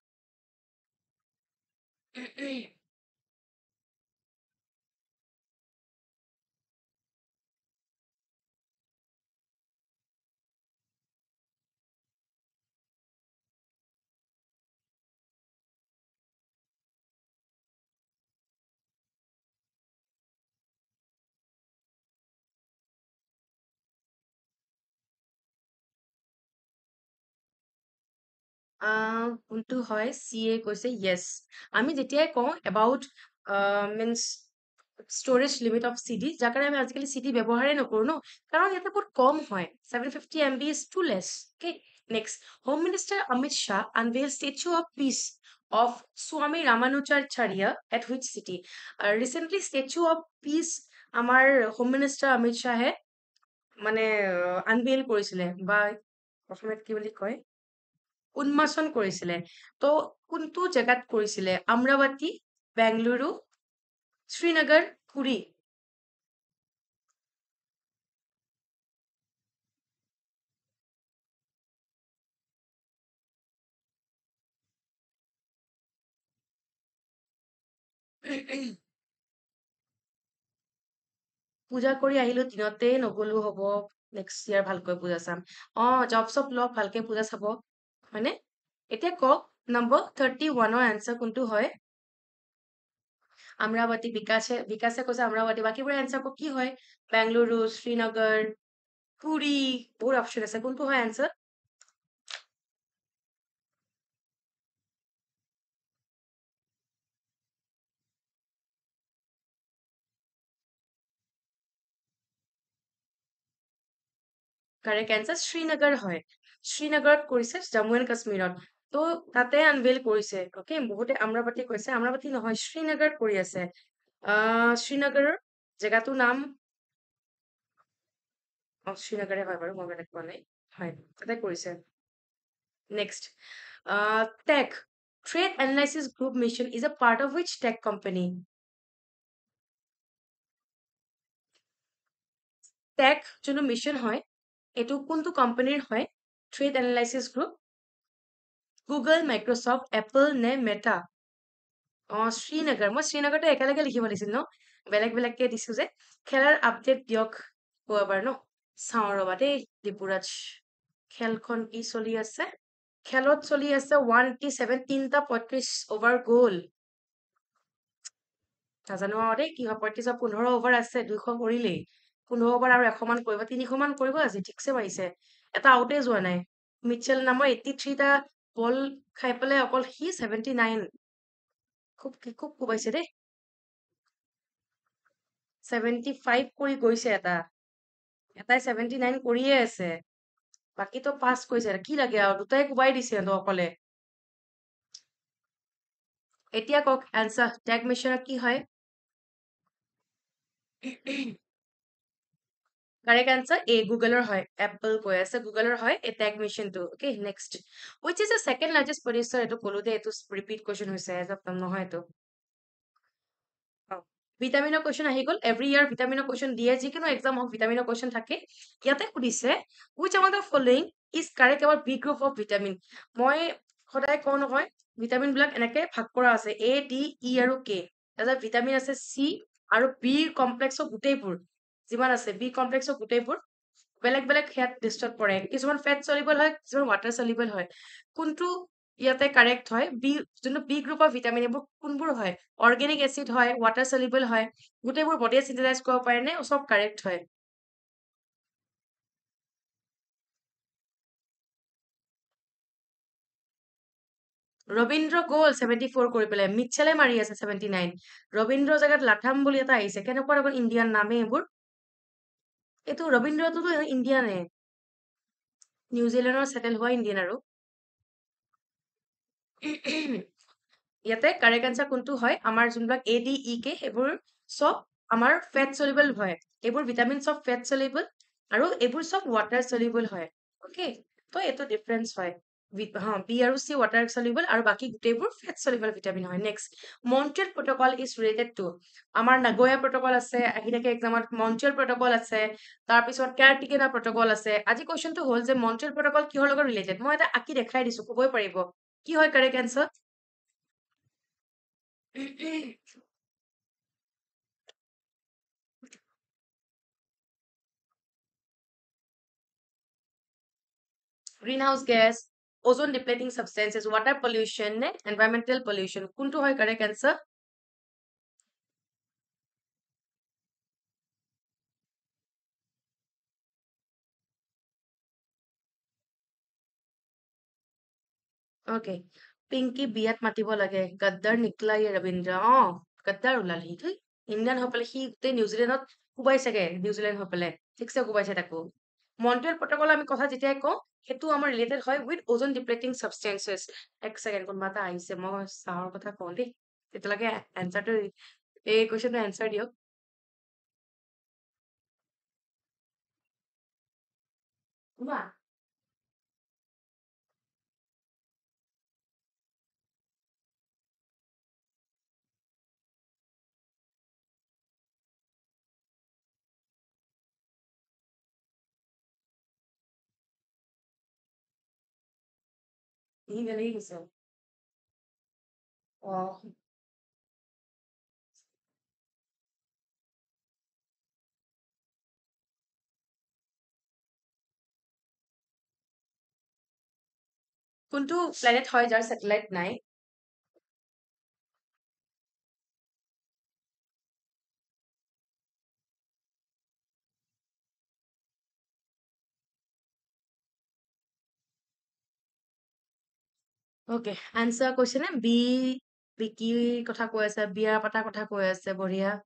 আহ, কোনটো হয়? চি এ কৈছে য়েছ। আমি যেতিয়াই কওঁ about means storage limit of C D, যাৰ কাৰণে আমি আজিকালি চি ডি ব্যৱহাৰে নকৰোঁ ন, কাৰণ ইয়াতে বহুত কম হয়। Seven fifty M B is too less. Okay, next, home minister Amit Shah unveil statue of peace of Swami Ramanujacharya at which city? Recently statue of peace আমাৰ হোম মিনিষ্টাৰ অমিত শ্বাহে মানে আনভেইল কৰিছিলে, বা অসমীয়াত কি বুলি কয়, উন্মোচন কৰিছিলে। তো কোনটো জেগাত কৰিছিলে? আমৰাৱতী, বেংলুৰু, শ্ৰীনগৰ, পুৰী? পূজা কৰি আহিলো, দিনতে নগলো হ'ব। নেক্সট ইয়াৰ ভালকৈ পূজা চাম। অ, জব চব লওক, ভালকে পূজা চাব হয়নে? এতিয়া কওক নম্বৰ থাৰ্টি ওৱানৰ এনচাৰ কোনটো হয়? আমৰাৱতী, বিকাশে বিকাশে কৈছে আমৰাৱতী। বাকীবোৰে এনচাৰ কওক কি হয়? বেংলুৰু, শ্ৰীনগৰ, পুৰী, বহুত অপশ্যন আছে, কোনটো হয় এনচাৰ? কাৰেক্ট এনচাৰ শ্ৰীনগৰ হয়। শ্ৰীনগৰত কৰিছে, জম্মু এণ্ড কাশ্মীৰত। তো তাতে আনভেইল কৰিছে। অ'কে, বহুতে আমৰাবাতি কৈছে, আমৰাবাতি নহয়, শ্ৰীনগৰত কৰি আছে। আহ, শ্ৰীনগৰৰ জেগাটোৰ নাম, অ, শ্ৰীনগৰে হয় বাৰু, মই বেলেগ কোৱা নাই, হয় তাতে কৰিছে। Next, tech trade analysis group mission is a part of which tech company? Tech যোনটো মিছন হয় এইটো কোনটো কোম্পানীৰ হয়? Trade analysis group, Google, Microsoft, Apple নে মেটা? অ, শ্ৰীনগৰ। মই শ্ৰীনগৰটো একেলগে লিখিব লাগিছিল ন, বেলেগ বেলেগকে দিছো যে। খেলাৰ আপডেট দিয়ক আকৌ এবাৰ ন, চাওঁ ৰবা দেই। ত্ৰিপুৰাত খেলখন কি চলি আছে? খেলত চলি আছে ওৱান এইটি ছেভেন, তিনিটা পঁয়ত্ৰিশ অভাৰ গ'ল। নাজানো আৰু দেই কি হয়। পঁয়ত্ৰিশ আৰু পোন্ধৰ অভাৰ আছে, দুইশ কৰিলেই। পোন্ধৰ অভাৰ আৰু এশ মান কৰিব, তিনিশ মান কৰিব। আজি ঠিকছে মাৰিছে, এটা আউটে যোৱা নাই। মিটচেল নামৰ এইটি থ্ৰীটা বল খাই পেলাই অকল সি ছেভেণ্টি নাইন, খুব খুব কোবাইছে দেই। ছেভেণ্টি ফাইভ কৰি গৈছে, এটা এটাই ছেভেণ্টি নাইন কৰিয়ে আছে, বাকীতো পাছ কৰিছে। কি লাগে আৰু, দুটাই কোবাই দিছে সিহঁতক অকলে। এতিয়া কওক এনচাৰ টেগ মিছনৰ কি হয়? কাৰেক্ট এনচাৰ এ, গুগলৰ হয়। এপল কৈ আছে, গুগলৰ হয় এই টেগ মিছনটো। Okay, next, which is the second largest producer? এইটো কলো দেই, এইটো ৰিপিট কুৱেশ্যন হৈছে, এজ অফ নহয় এইটো। ভিটামিনৰ কুৱেশ্যন আহি গ'ল। এভৰি ইয়াৰ ভিটামিনৰ কুৱেশ্যন দিয়ে, যিকোনো এক্সাম হওক ভিটামিনৰ কুৱেশ্যন থাকে। ইয়াতে সুধিছে which amount of following is correct about B group of vitamin? মই সদায় কওঁ নহয়, ভিটামিন বিলাক এনেকে ভাগ কৰা আছে, এ, ডি, ই আৰু কে। তাৰপিছত ভিটামিন আছে চি আৰু বি কমপ্লেক্সৰ গোটেইবোৰ, যিমান আছে বি কমপ্লেক্সৰ গোটেইবোৰ বেলেগ বেলেগ সেয়াত লিষ্টত পৰে। কিছুমান ফেট চলিবল হয়, কিছুমান ৱাটাৰ চলিবল হয়। কোনটো ইয়াতে কাৰেক্ট হয়? বি, যোনটো বি গ্ৰুপ অফ ভিটামিন, এইবোৰ কোনবোৰ হয়? অৰ্গেনিক এচিড হয়, ৱাটাৰ চলিবল হয়, গোটেইবোৰ বডিয়ে চিন্থেচাইজ কৰিব পাৰে নে? চব কাৰেক্ট হয়। Robindra goal seventy-four kori pele. Mitchell mari ase seventy-nine. Robindra jagat Latham boli eta aise. Keno kora kon Indian name ebur. Etu Robindra to to Indian e. New Zealand or settle hoy Indian aro. Yate correct answer kuntu hoy. Amar junblak A D E K ebur sob amar fat soluble hoy. Ebur vitamin sob fat soluble. Aro ebur sob water soluble hoy. Okay. To etu difference hoy. B R C water soluble and baki gutebur fat soluble vitamin hoy. Next, Montreal protocol is related to amar Nagoya protocol ase ahidake exam Montreal protocol ase tar pisor caretaker protocol ase aji question to hol je Montreal protocol ki hor logor related moi eta aki dekhai disu koboi paribo ki hoy correct answer greenhouse gas ozone depleting substances, water pollution, ne? Environmental pollution. Kuntu hoy correct answer? Okay. Pinky biat matibo lage. Gaddar nikla ye Rabindra. Oh, gaddar ulal hi thui. Indian hopele hi te New Zealandot kubai sage. New Zealand hopele. Thik se kubai sage Montreal protocol ami kotha jeta ko. Hetu amar related hoy with ozone depleting substances. Ek second kon mata aise moi sahar kotha kondi. Etu lage answer to ei question to answer dio. Uma. Even easier. Wow. Kuntu planet hoy jar satellite nai. Okay, answer question है B B की कथा कोई ऐसा B आप पता कथा कोई ऐसे बढ़िया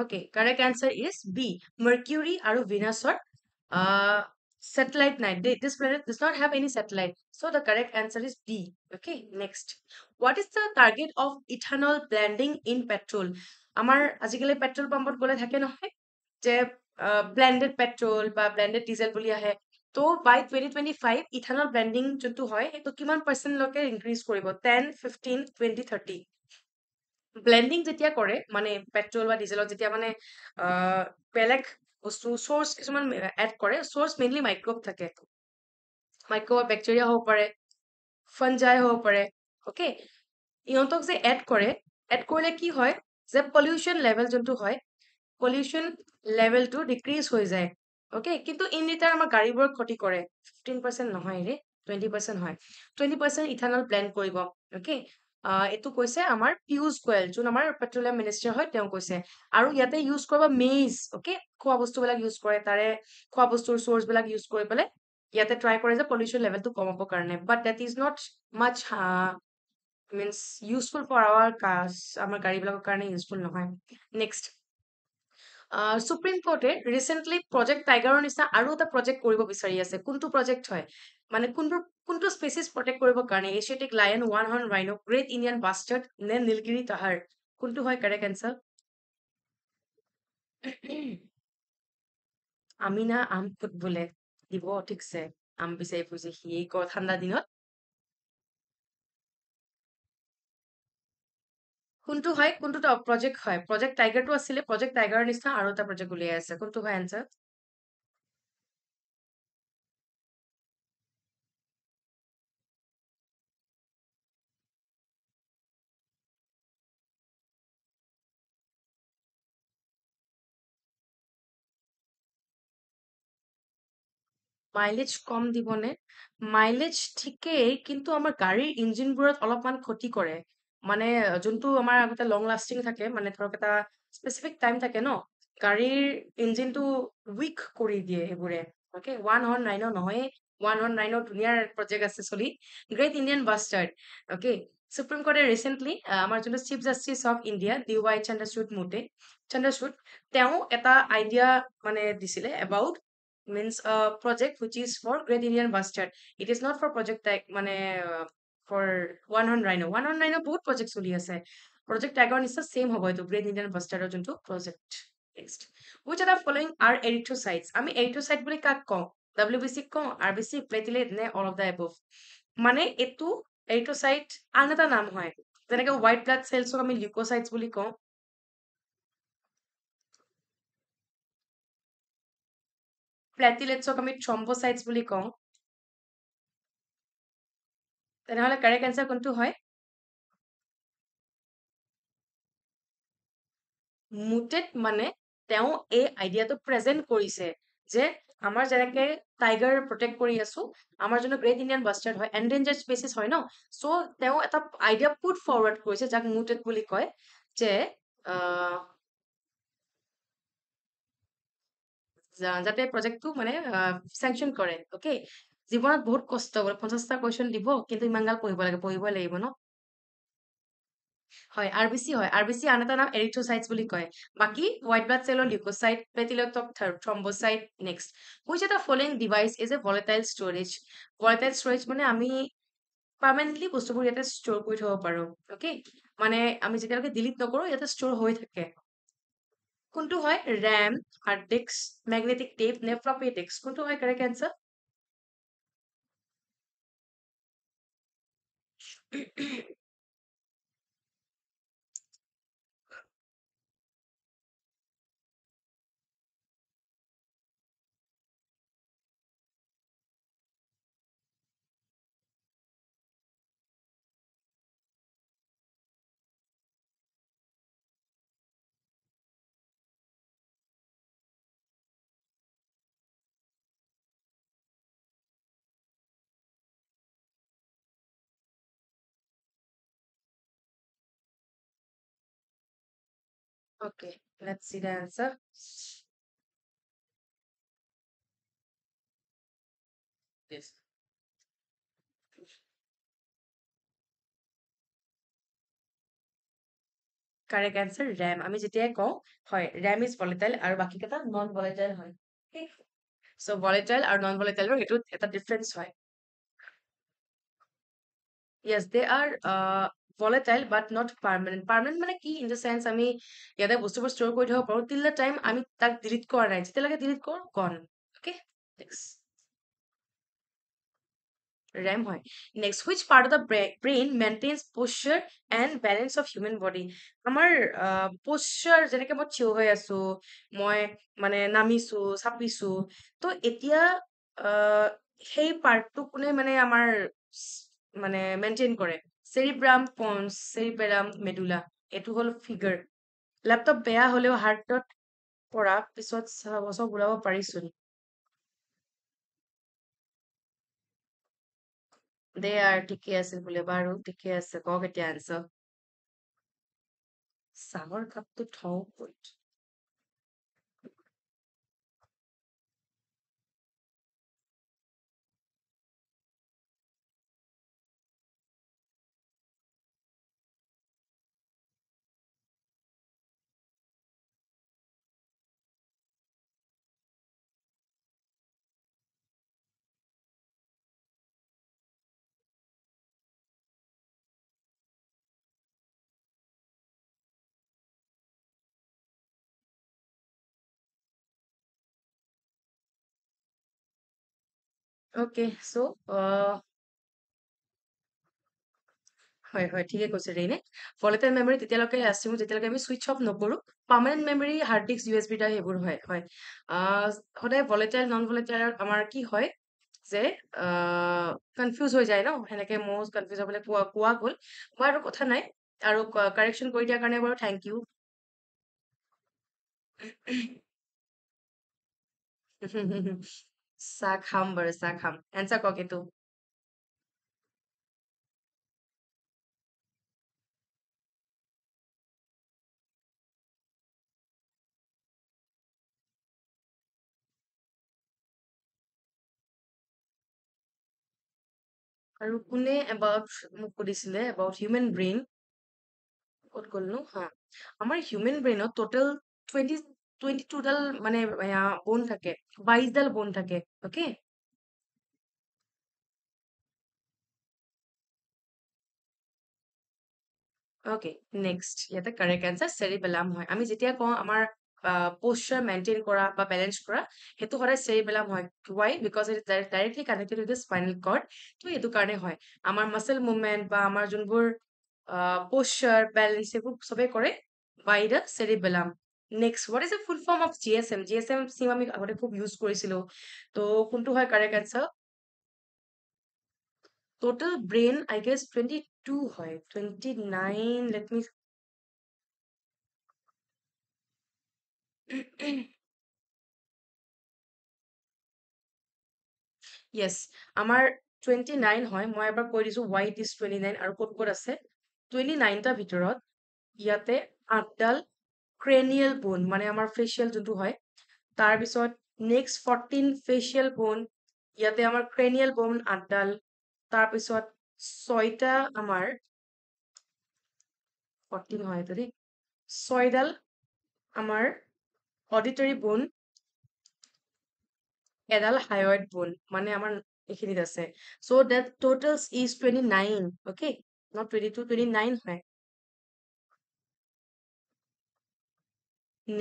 Okay, correct answer is B. Mercury और Venus or uh, satellite night. This planet does not have any satellite, so the correct answer is B. Okay, next. What is the target of ethanol blending in petrol? हमार आजकल petrol pump पर बोले थके ना है जब Uh, blended petrol ba blended diesel bulia hai to by twenty twenty-five ethanol blending juntu hoy to kiman percent loke increase koribo ten fifteen twenty thirty blending jetia kore mane petrol ba diesel jetia mane uh, pelek bostu source kisuman add kore source mainly microbe thake microbe bacteria ho pare fungi ho pare okay iotok je add kore add korle ki hoy je pollution level juntu hoy pollution level to decrease hoy jay okay kintu in return amar gari bor khoti kore fifteen percent no hoy re twenty percent hoy twenty percent ethanol blend koribo okay etu koise amar Pius Goyal jun amar petroleum minister hoy teu koise aru yate use korba maize okay khoa bostu bela use kore tare khoa bostur source bela use kore pele yate try kore je pollution level to komabo karone but that is not much uh, means useful for our cars amar gari bela karone useful no hoy next Uh, Supreme Court recently project Tiger on is aru the project koribo bisari ase kuntu project hoy mane kuntu kuntu species protect koribo karone Asiatic lion one horn rhino great Indian bustard ne nilgiri tahar kuntu hoy correct answer amina am put bole dibo thik se am bisai puji hi ko thanda dinot Kuntu hoy kuntu to project hoy project tiger to asile project tiger nisna aro ta project gulia ase kuntu hoy answer mileage kom dibone mileage thikei kintu amar garir engine burot olopman khoti kore মানে জন্তু আমাৰ আগতে long lasting থাকে মানে ধৰক এটা specific time থাকে ন গাড়ীৰ ইঞ্জিনটো উইক কৰি দিয়ে হেবৰে Okay, one horn rhino, no way. One horn rhino near project accessory. Great Indian bastard. Okay, Supreme Court recently, our uh, Chief Justice of India, D Y Chandrasud Mute, Chandrasud, teo eta idea mane disile about means a project which is for Great Indian Bastard. It is not for project like mane uh, for one horn rhino. One horn rhino both projects holi ase. Project Tiger is the same hobo to Great Indian Bastard or junto project. Next, which are the following are erythrocytes? I mean erythrocyte bole kak ko W B C ko R B C platelet ne all of the above. Mane etu erythrocyte another naam hoy. Jeneke white blood cells ko ami leukocytes bole ko. Platelets ko ami thrombocytes bole ko. Tenehole correct answer kontu hoy? Mutate mane তেওঁ এই আইডিয়াটো present কৰিছে যে আমাৰ জেনেকে tiger protect কৰি আছো আমাৰ জন্য গ্ৰেট ইন্ডিয়ান বাস্টাৰ্ড হয় এনডেঞ্জার্ড স্পিচিজ হয় ন সো তেওঁ এটা আইডিয়া পুট ফৰৱাৰ্ড কৰিছে যাক মুটেড বুলি কয় যে যাতে প্ৰজেক্টটো মানে স্যাংচন কৰে ওকে জীৱনত বহুত কষ্ট কৰে পঞ্চাশ টা কোৱেশ্চন দিব কিন্তু ইমানগাল পঢ়িব লাগে পঢ়িব লাগিব ন হয় আরবিসি হয় আরবিসি আনটা নাম এরিথ্রোসাইটস বলি কয় বাকি white blood cell or leucocyte platelet of thrombocyte next which of the following device is a volatile storage volatile storage মানে আমি পার্মানেন্টলি বস্তুবোৰ ইয়াতে স্টোর কৰি থব পাৰো ওকে মানে আমি যেতিয়ালৈকে ডিলিট নকৰো ইয়াতে স্টোর হৈ থাকে কোনটো হয় RAM hard disk magnetic tape নে ফ্লপি ডিস্ক কোনটো হয় correct answer Okay, let's see the answer. Yes. Correct answer, RAM. I mean, RAM is volatile and non-volatile. Okay. So, volatile or non-volatile, it's a difference. Yes, they are... Uh, volatile but not permanent. Permanent means key in the sense I mean, yeah, the boostable store code hope till the time I mean that delete core right. Till like delete core gone. Okay, next. RAM. Next, which part of the bra brain maintains posture and balance of human body? Amar uh, posture, jeneke moi thio hoy asu, moi mane namisu, sapisu. To etia uh, hey part to kune mane amar mane maintain kore. Cerebrum, pons, cerebellum, medulla. Etu hol figure. Laptop beya holeo heart dot pora pisot sob bulabo parisun. They are thik ase bole baru thik ase kogeti answer. Samor cup to thau put. Okay, so uh হয় হয় ঠিকই কৈছে রেইনে volatile memory তেতিয়ালৈকে আসিম যেতিয়ালৈকে আমি switch off নকৰো permanent memory hard disk U S B টা হেবুৰ হয় হয় আহ হদাই volatile non volatile আমাৰ কি হয় যে আহ confuse হৈ যায় ন হেনেকে most confuse হবলে কোৱা কোৱা গল মই আৰু কথা নাই আৰু correction কৰি দিয়াৰ কাৰণে বাৰু thank you Sakham bar sakham. Answer koke tu. আৰু কোনে এবাউট মোক সুধিছিলে এবাউট হিউমেন ব্ৰেইন ক'ত গ'লনো হা আমাৰ হিউমেন ব্ৰেইনত টোটাল twenty twenty-two ডাল মানে বোন থাকে twenty-two ডাল বোন থাকে ওকে Okay, next. ইয়াতে correct answer cerebellum হয়। আমি যেতিয়া কওঁ আমাৰ posture maintain কৰা বা balance কৰা হেতু হয় cerebellum হয়। Why? Because it is directly connected to the spinal cord. তো এটো কাৰণে হয়। আমাৰ muscle movement বা আমাৰ যোনবোৰ posture balance এবোৰ সবে কৰে by the cerebellum. Next, what is the full form of G S M? G S M sim আমি আগতে খুব use কৰিছিলো। তো কোনটো হয় correct answer? Total brain I guess twenty-two হয় twenty-nine let me yes amar twenty-nine hoy moi ebar koi disu why it is twenty-nine aru kot kot ase twenty-nine ta bhitorot yate eight dal cranial bone mane amar facial jontu hoy tar bisot next fourteen facial bone yate amar cranial bone eight dal tar bisot soita amar fourteen hoy tari soidal amar auditory bone edal hyoid bone mane amar ekhinit ase so that totals is twenty-nine okay not twenty-two twenty-nine hoy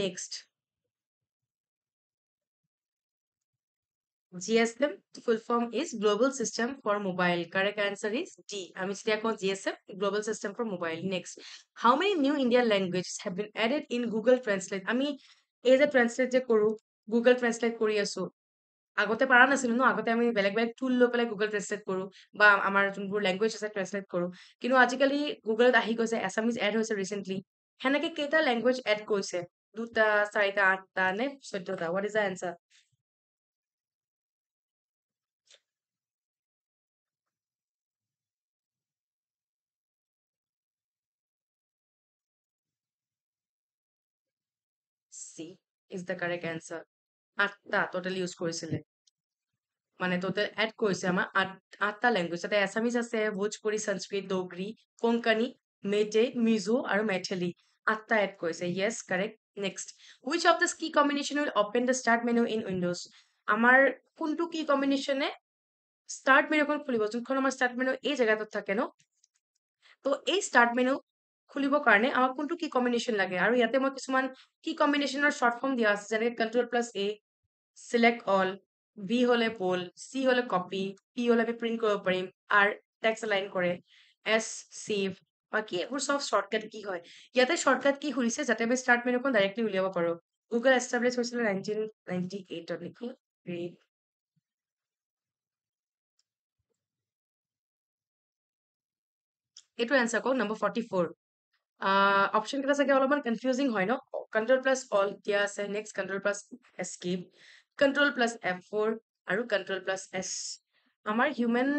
next G S M full form is global system for mobile. Correct answer is D. I'm G S M global system for mobile. Next, how many new Indian languages have been added in Google Translate? I mean, as a translate je koru Google Translate kori asu. Agote para nasilu no agote ami beleg beleg tool lo pele Google Translate koru ba amar jonbor language ase translate koru. Kintu ajikali Google ahi goise Assamese add hoise recently. Henake keta language add koise? Duta, sarita, atta ne soddota. What is the answer? C is the correct answer. Atta totally use korisile. Mane total add korise amar atta language. Tate Assamese ase, Bhojpuri, Sanskrit, Dogri, Konkani, Meitei, Mizo aru Maithili. Atta add korise. Yes, correct. Next, which of this key combination will open the start menu in Windows? Amar kuntu key combination e start menu kon khulibo. Jonkhon amar start menu ei jaga tot thake no. To ei start menu খুলিব কাৰণে আমাক কোনটো কি combination লাগে আৰু ইয়াতে মই কিছুমান কি কম্বিনেশ্যনৰ শর্ট ফর্ম দিয়া আছে যেনে control plus A select all B হলে পোল সি হলে কপি পি হলে আমি প্রিন্ট কৰিব পাৰিম আর টেক্সট অ্যালাইন কৰে এস সেভ বাকি এবোৰ সব শর্টকাট কি হয় ইয়াতে শর্টকাট কি হৰিছে যাতে আমি স্টার্ট মেনুখন ডাইৰেক্টলি উলিয়াব পাৰো গুগল এস্টাবলিশ হৈছিল nineteen ninety-eight ত লিখি গ্ৰেট এটো আনসার কো number forty-four Uh, option kata sake all confusing hoy no control plus all dia ase next control plus escape control plus F four aru control plus S amar human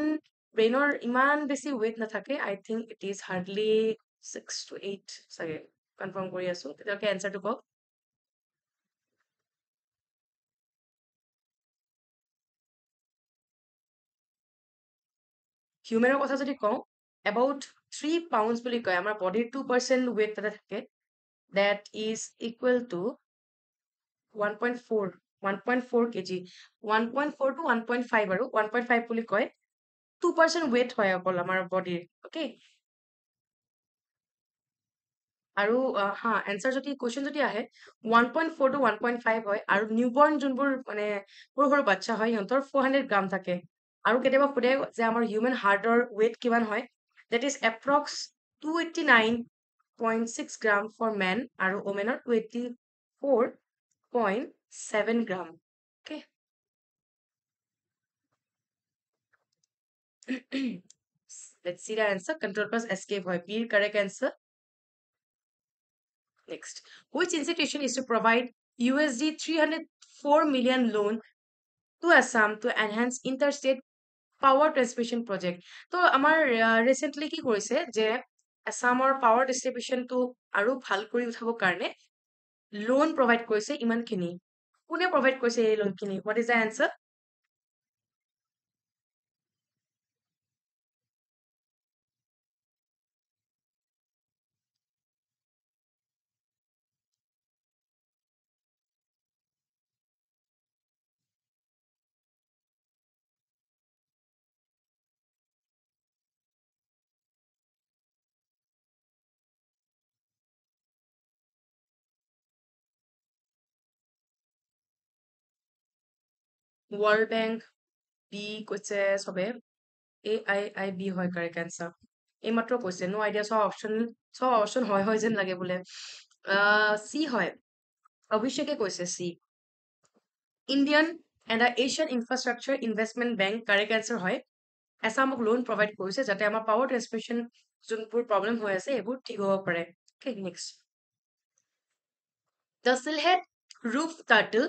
brain or iman besi weight na thake I think it is hardly six to eight sage confirm kori asu okay answer to go human or kotha jodi kau about three pounds বুলি কয় আমাৰ body two percent weight তাতে থাকে that is equal to one point four one point four kilograms one point four to one point five আৰু one point five বুলি কয় two percent weight হয় অকল আমাৰ body ওকে আৰু হা आंसर যদি क्वेश्चन যদি আহে one point four to one point five হয় আৰু newborn জনবোৰ মানে সৰু সৰু বাচ্চা হয় ইহঁতৰ four hundred grams থাকে আৰু কেতিয়াবা পঢ়ে যে আমাৰ human heartৰ weight কিমান হয় That is approx two hundred eighty-nine point six grams for men and women are two hundred eighty-four point seven grams. Okay. Let's see the answer. Control plus escape. B correct answer. Next. Which institution is to provide U S D three hundred four million loan to Assam to enhance interstate power transmission project to amar uh, recently ki korise je assam or power distribution to aru bhal kori uthabo karne loan provide korise iman khini kune provide korise ei loan khini what is the answer world bank B কইছে সবে A I I B হয় কারে cancer এইমাত্র কইছে no idea সব option সব option হয় হয় যেন লাগে বলে সি হয় অভিষেকে কইছে C Indian and the Asian Infrastructure Investment Bank correct answer hoy asamok loan provide korise jate amar power transmission junpur problem hoy ase ebur thik hobo pare okay next the silhouette roof turtle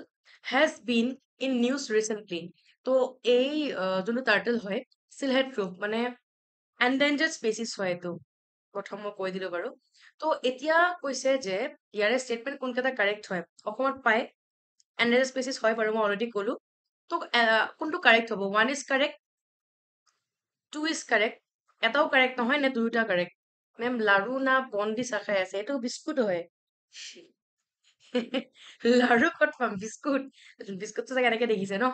has been in news recently to ei junu turtle hoy silhouette roof mane endangered species hoy to prothom koi dilo baru to etia koise je iare statement kon kata correct hoy okomot pai endangered species hoy baru ma already kolu So, uh, correct hobo. One is correct, two is correct. Etao correct no hoy ne duita correct. Ma'am laru na bondi sakha ase eto biscuit hoy. Laru confirm biscuit. Biscuit to saga nake dekhise no.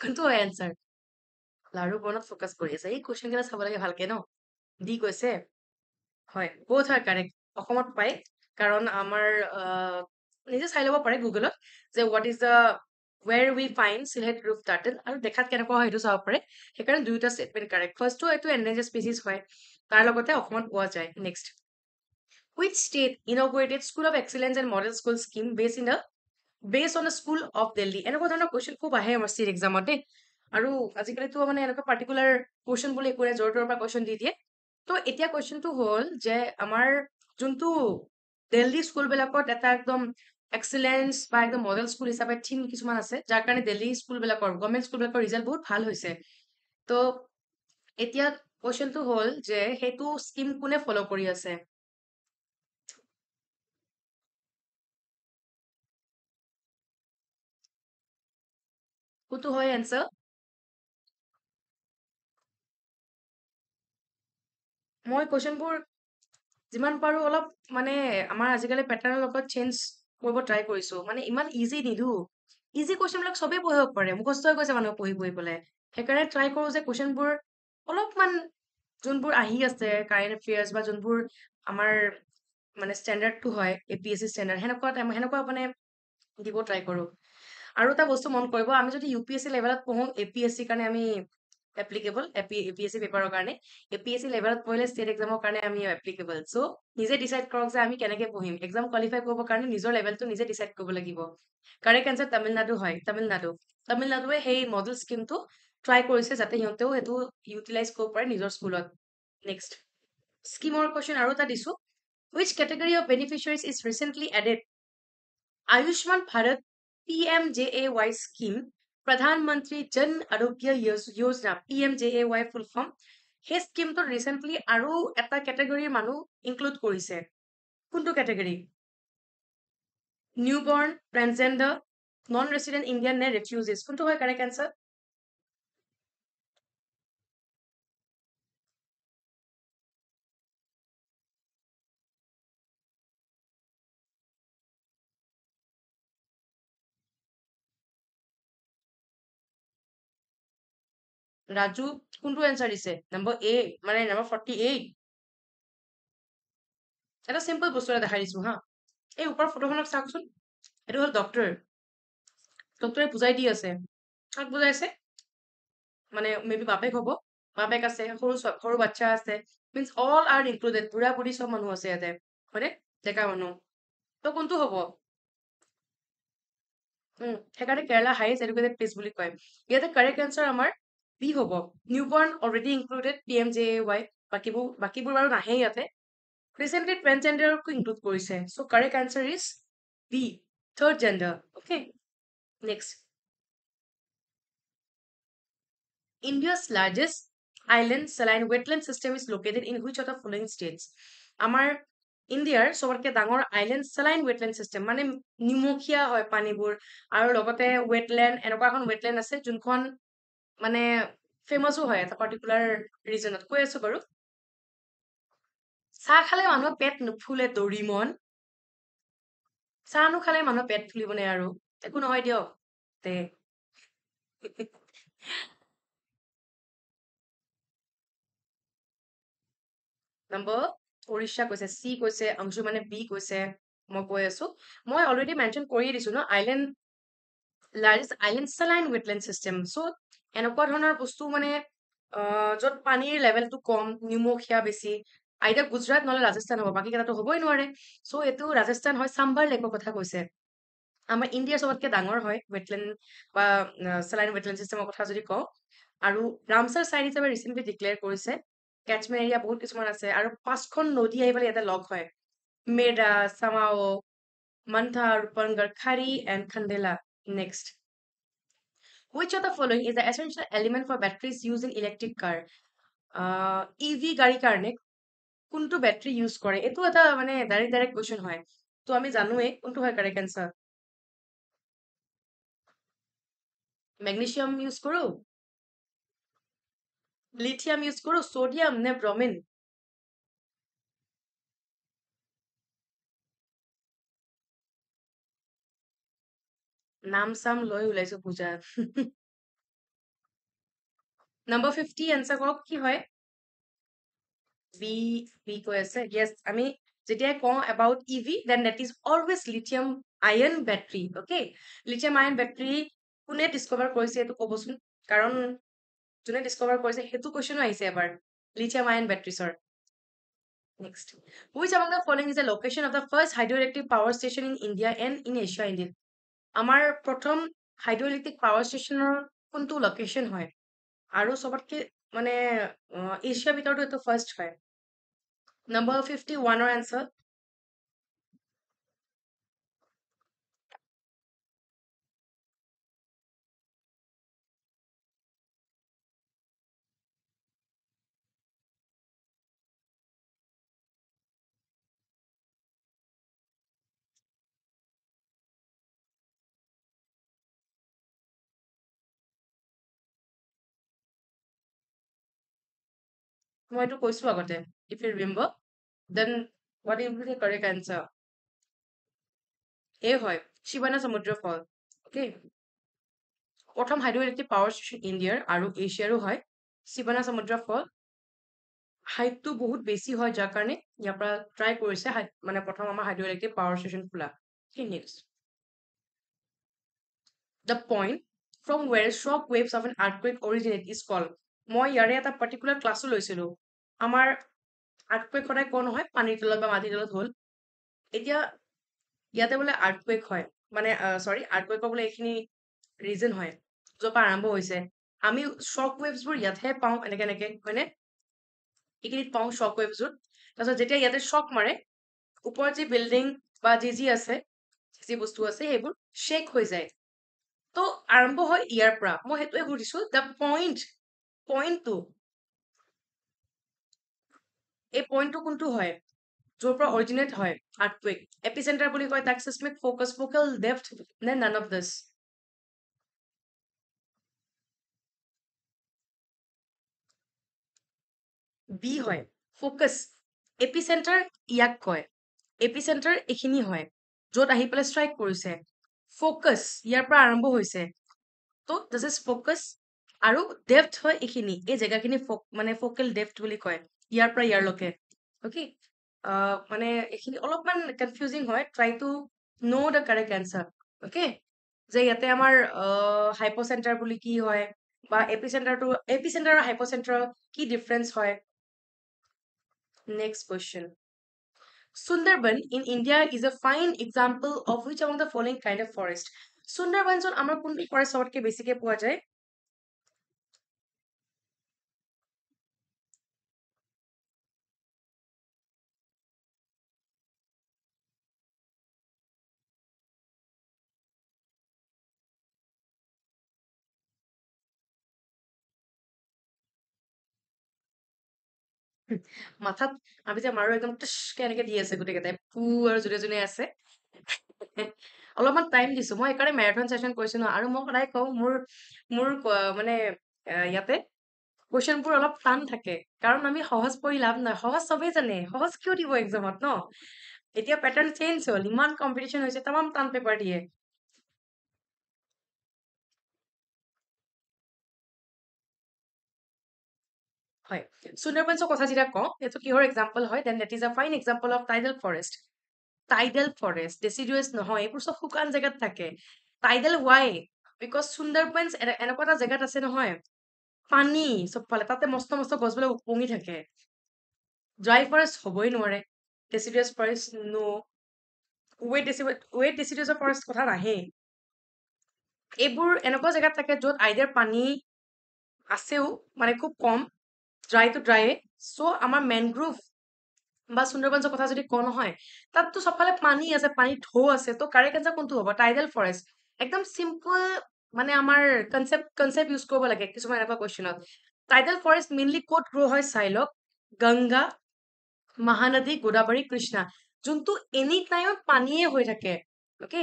Kunto answer. Laru bonot focus kori ase. Ei question kela sabale ke bhalke no. D কৈছে হয় বহুত হয় correct অকমত পায় কারণ আমার নিজে চাই লব পারে গুগলত যে what is the where we find silhouette roof turtle আর দেখাত কেনেক হয় এটা চাও পারে এই কারণে দুইটা স্টেটমেন্ট কারেক্ট ফার্স্ট হয় এটা endangered species হয় তার লগতে অকমত পোৱা যায় next which state inaugurated school of excellence and model school scheme based in the based on the school of delhi এনেক ধৰণৰ কোৱেশ্চন খুব আহে আমাৰ সিট এক্সামতে আৰু আজিকালি তো মানে এনেক পাৰ্টিকুলাৰ কোৱেশ্চন বুলি কোৱা জৰতৰ পৰা কোৱেশ্চন দি দিয়ে So, etia question to hol je amar juntu Delhi school belakot eta ekdom excellence ba ekdom model school hisabe theme kisuman ase jar karone Delhi school belakor government school belakor result bahut bhal hoise to etia question to hol je hetu scheme kune follow kori ase kutu hoy answer মই কোশ্চেনবোৰ জিমান পাৰো অলপ মানে আমাৰ আজিকালি প্যাটার্নৰ লগত change কৰিব try কৰিছো মানে ইমান ইজি নিদু ইজি কোশ্চেনবিলাক সবে পঢ়িব পাৰে মুখস্থ হৈ গৈছে মানে পঢ়ি পঢ়ি বলে হেকাৰে ট্রাই কৰো যে কোশ্চেনবোৰ অলপমান যোনবোৰ আহি আছে কাৰেন্ট এফেয়ার্স বা যোনবোৰ আমাৰ মানে স্ট্যান্ডার্ড টু হয় এপিএসসি স্ট্যান্ডার্ড হেনকত হেনকত মানে দিব ট্রাই কৰো আৰু এটা বস্তু মন কৰিব আমি যদি ইউপিএসসি লেভেলত পঢ়ো এপিএসসি কাৰণে আমি applicable APSC paper or karne APSC level poile state exam or karne ami applicable so nije decide korok je ami keneke pohim exam qualify korbo karne nijor level to nije decide korbo lagibo correct answer tamil nadu hoy tamil nadu tamil nadu e hei model scheme to try korise jate hionteo hetu utilize korbo pare nijor schoolot next scheme or question aro ta disu which category of beneficiaries is recently added ayushman bharat pmjay scheme Pradhan Mantri Jan Arogya Yojana P M J A Y full form. His scheme to recently aru eta category manu include korise. Kunto category? Newborn, transgender, non-resident Indian ne refuses. Kunto hoy correct answer? Raju, kunto answer is number A, mane number forty-eight. That's a simple postura the Harisu, huh? A upper photohon of Saxon? It was doctor. Doctor Puzaidi say. What would I say? Mane, maybe Babe Hobo, Babeka say, Horubacha say, means all are included. Buddha Buddhist or Manu say them. Correct? Dekavano. Tokunto Hobo. Hm, Hekata Kerala highest educated place bully coin. Yet the correct answer, Amar. B hobo newborn already included P M J A Y bakibu bakibur baru nahe yate recently transgender ko include korise so correct answer is B third gender okay next India's largest island saline wetland system is located in which of the following states amar India sobarke dangor island saline wetland system mane nimokhia hoy panibur aru logote wetland enoka kon wetland ase junkhon माने famous होय त particular रीजनत कोइ आसो बरु सा खाले मानु पेट नुफुले दौरी मन सानु खाले मानु पेट फुलिबने आरो एकु नहय दियो ते Number Orisha koise C koise Amju mane B koise moi koi asu. Moi already mention kori disu na island largest island saline wetland system. So enokor dhonar bostu mane jot pani level to kom pneumophia besi. Either Gujarat or Rajasthan hobo baki keta to hoboi nware. So etu Rajasthan hoy Sambar Lake kotha koise. Amar India sobotke dangor hoy wetland ba saline wetland system kotha jodi ko. Aru Ramsar site hisabe recently declare korise. Catchment area bahut kisman ase aru paschon nodi aibale eta log hoy Meda, Samao, Mantha, Rupangar, Khari and Khandela. Next, which of the following is the essential element for batteries used in electric car? uh, E V gari karne kuntu battery use kore etu eta mane direct direct question hoy to ami janu e kuntu hoy correct answer magnesium use koro lithium use koro sodium ne bromine nam sam loy ulaisu puja number fifty answer korok ki hoy b b ko ase yes ami jetia ko about EV then that is always lithium ion battery okay lithium ion battery kune discover korise etu kobosun karon june discover korise hetu question aise ebar lithium ion battery sir. Next, which among the following is the location of the first hydroelectric power station in India and in Asia? India amar prothom hydroelectric power station or kuntu location hoy aru sobatke mane Asia bitor to first hoy. Number fifty-one or answer I to question about it. If you remember, then what is the correct answer? A hoy Shivana Samudra Fall. Okay. Autumn hydroelectric power station India, Aru Asia hoy Shivana Samudra Fall. Height to Bohut Besi hoy Jakarne, Yapra try Kurisa Manapotama hydroelectric power station Pula. Okay, next. The point from where shock waves of an earthquake originate is called. মই ইয়াৰে এটা particular class লৈছিলো আমাৰ আর্থকুৱেক হয় কোন হয় পানীৰ তলত বা মাটিৰ তলত হল এতিয়া ইয়াতে বলে আর্থকুৱেক হয় মানে সৰি আর্থকুৱেক বলে এখিনি ৰিজন হয় যপা আৰম্ভ হৈছে আমি শক ওয়েভস বোৰ ইয়াতে পাও এনেকে এনেকে মানে এখিনি পাও শক ওয়েভস বোৰ তাৰছত যেতিয়া ইয়াতে শক মাৰে ওপৰৰ যে বিল্ডিং বা যি যি আছে যি বস্তু আছে এইবোৰ শেক হৈ যায় তো আৰম্ভ হয় ইয়াৰ পৰা মই হেতুৱে বুজিছো the point Point two. A point two kuntu hoy. Jopra originate hoy. Earthquake. Epicenter boli koy tak seismic focus, focal depth. Then none of this. B hoy. Focus. Epicenter yak koy. Epicenter ekhini hoy. Jot ahi pele strike korise. Focus. Yar pra arambo hoise. So this is focus. आरो depth होय इखिनि ए जगह किनि फोक माने focal depth বুলি কয় ইয়াৰ পৰা ইয়াৰ লকে okay अ माने इखिनि অলপমান কনফিউজিং হয় try to know the correct answer okay যে ইয়াতে আমাৰ হাইপোসেন্টার বুলি কি হয় বা এপিসেন্টার টু এপিসেন্টার আৰু হাইপোসেন্টার কি ডিফারেন্স হয় next question Sundarban in India is a fine example of which among the following kind of forest Sundarban জন আমাৰ কোনটো ফরেস্ট সবতকে বেছিকে পোৱা যায় মাথাত আমি যে মাৰো একদম টুশকে এনেকে দি আছে গুটে গতে পু আৰু জুৰে জুনে আছে অলপমান টাইম দিছো মই একাৰে ম্যাৰাথন সেশন কৰিছিলো আৰু মই কৰাই কও মোৰ মোৰ মানে ইয়াতে কোশ্চেনবোৰ অলপ টান থাকে কাৰণ আমি সহজ পৰি লাভ নাই সহজ সবে জানে সহজ কিয় দিব এক্সামত ন এতিয়া প্যাটার্ন চেঞ্জ হ'ল ইমান কম্পিটিশন হৈছে तमाम টান পেপাৰ দিয়ে হয়। সুন্দরবনসৰ কথা যেতিয়া কওঁ এটো কিহৰ এক্সাম্পল হয়, then that is a fine example of tidal forest. Tidal forest deciduous নহয়, এইবোৰ সব শুকান জেগাত থাকে। টাইডাল হোৱাই বিকজ সুন্দৰবনস এনেকুৱা এটা জেগাত আছে নহয় পানী সবফালে, তাতে মস্ত মস্ত গছবিলাক উপঙি থাকে। ড্ৰাই ফৰেষ্ট হ'বই নোৱাৰে। Deciduous forest no wet deciduous wet deciduous forest কথা নাহে। এইবোৰ এনেকুৱা জেগাত থাকে য'ত আইদাৰ পানী আছেও মানে খুব কম, ড্রাই টু ড্রাই। সো আমার ম্যানগ্রোভ বা সুন্দরবনসৰ কথা যদি কোন হয় তাততো সবফালে পানী আছে, পানী ঢৌ আছে, তো কাৰেক্ট এনসার কোনটো হ'ব? Tidal forest. একদম সিম্পল মানে আমার কনসেপ্ট কনসেপ্ট ইউজ কৰিব লাগে কিছুমান এনেকুৱা কোৱেশ্যনত। টাইডাল ফৰেষ্ট মেইনলি ক'ত গ্ৰ হয় চাই লওক, গংগা, মহানদী, গোদাবৰী, কৃষ্ণা, যোনটো এনি টাইম পানীয়ে হৈ থাকে। Okay,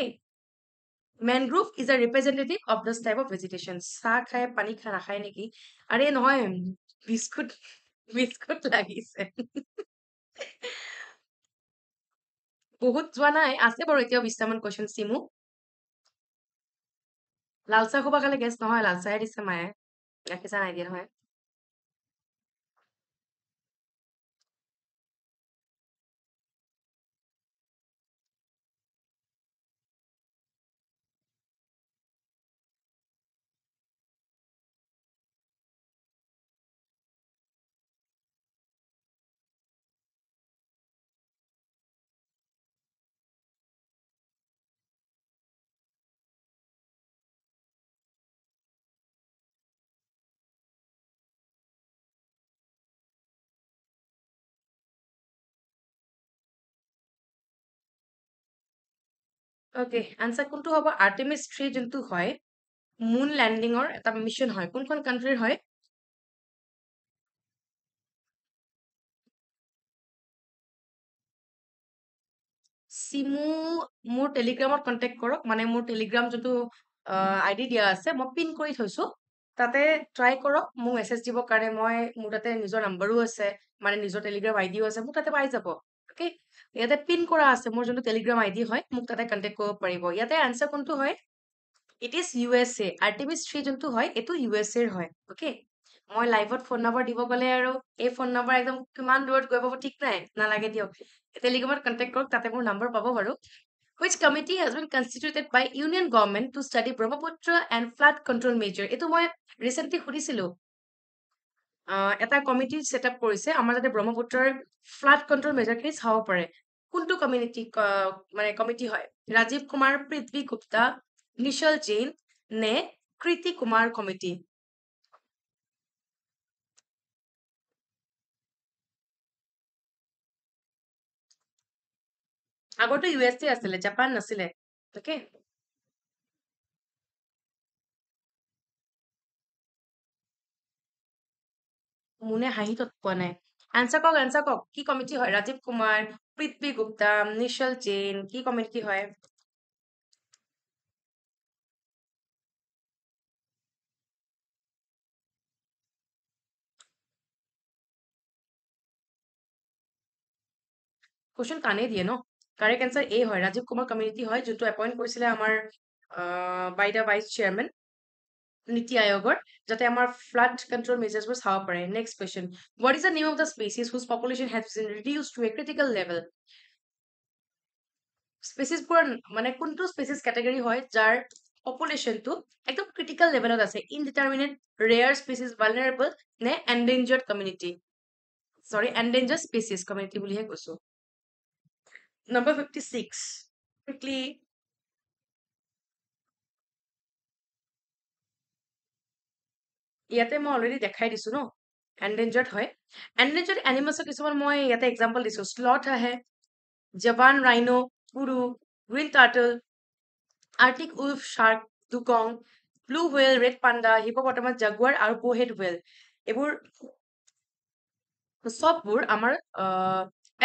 mangrove is a representative of this type of vegetation. Sa khaye pani khana khaye neki are noy biscuit biscuit lagise bahut jwanai ase boro etia bistaman question simu lalsa khoba kale guess noy lalsa ise mae yake san idea hoy okay answer কোনটো হ'ব? Artemis three যোনটো হয় moon landing or এটা mission হয়, কোনখন কান্ট্রিৰ হয়? সিমু মোৰ টেলিগ্রামত contact কৰক, মানে মোৰ টেলিগ্রাম যোনটো আইডি দিয়া আছে মই পিন কৰি থৈছো, তাতে ট্রাই কৰক মোক মেসেজ দিব কাৰণে। মই মোৰ তাতে নিজৰ নাম্বাৰো আছে, মানে নিজৰ টেলিগ্রাম আইডিও আছে, মোক তাতে পাই যাব। ওকে, ইয়াতে পিন কৰা আছে মোৰ যোনটো টেলিগ্রাম আইডি হয়, মোক তাতে কন্টেক্ট কৰিব পাৰিব। ইয়াতে আনসার কোনটো হয়? It is USA. Artemis three যোনটো হয় এটো ইউএসএ ৰ হয়। ওকে, মই লাইভত ফোন নাম্বাৰ দিব গলে আৰু এই ফোন নাম্বাৰ একদম কিমান দূৰত গৈ পাব ঠিক নাই, নালাগে দিয়ক টেলিগ্রামত কন্টেক্ট কৰক, তাতে মোৰ নাম্বাৰ পাব বাৰু। Which committee has been constituted by union government to study Brahmaputra and flood control measure? এটো মই রিসেন্টলি শুনিছিলো এটা কমিটি সেট আপ কৰিছে আমাৰ যাতে ব্ৰহ্মপুত্ৰৰ ফ্লাড কন্ট্রোল মেজার খিনি চাব পাৰে। কোনটো কমিউনিটি মানে কমিটি হয়? ৰাজীৱ কুমাৰ, পৃথ্বী গুপ্তা, নিশল জৈন নে কৃতি কুমাৰ কমিটি? আগতে ইউএসএ আছিলে, জাপান নাছিলে। ওকে, মুনে হাঁহিত পোৱা নাই। আনসার কক আনসার কক কি কমিটি হয়? রাজীব কুমার, পৃথ্বী গুপ্তা, নিশল জৈন, কি কমিটি হয়? কোশ্চেন কানে দিয়ে ন। কারেক্ট আনসার এ হয়, রাজীব কুমার কমিটি হয়, যোনটো এপইন্ট কৰিছিলে আমাৰ বাই দা ভাইস চেয়ারম্যান নীতি আয়োগৰ, যাতে আমাৰ ফ্লাড কন্ট্রোল মেজাৰ্ছবোৰ চাব পাৰে। Next question, what is the name of the species whose population has been reduced to a critical level? স্পেচিছবোৰ মানে কোনটো স্পেচিছ ক্যাটাগৰী হয় যাৰ পপুলেশ্যনটো একদম ক্ৰিটিকেল লেভেলত আছে? ইনডিটারমিনেট, ৰেয়াৰ স্পেচিছ, ভালনেৰেবল নে এনডেঞ্জাৰ্ড কমিউনিটি? সৰি, এনডেঞ্জাৰ্ড স্পেচিছ কমিউনিটি বুলিহে কৈছো। নাম্বাৰ ফিফটি ছিক্স কুইকলি ইয়াতে মই অলরেডি দেখাই দিছো ন এনডেঞ্জার্ড হয়। এনডেঞ্জার্ড এনিমেলসৰ কিছুমান মই ইয়াতে এক্সাম্পল দিছো। স্লট আহে, জাপান ৰাইনো, পুৰু, green turtle, Arctic wolf, shark, dugong, blue whale, red panda, hippopotamus, jaguar আৰু ব'হেড হুইল, এইবোৰ সববোৰ আমাৰ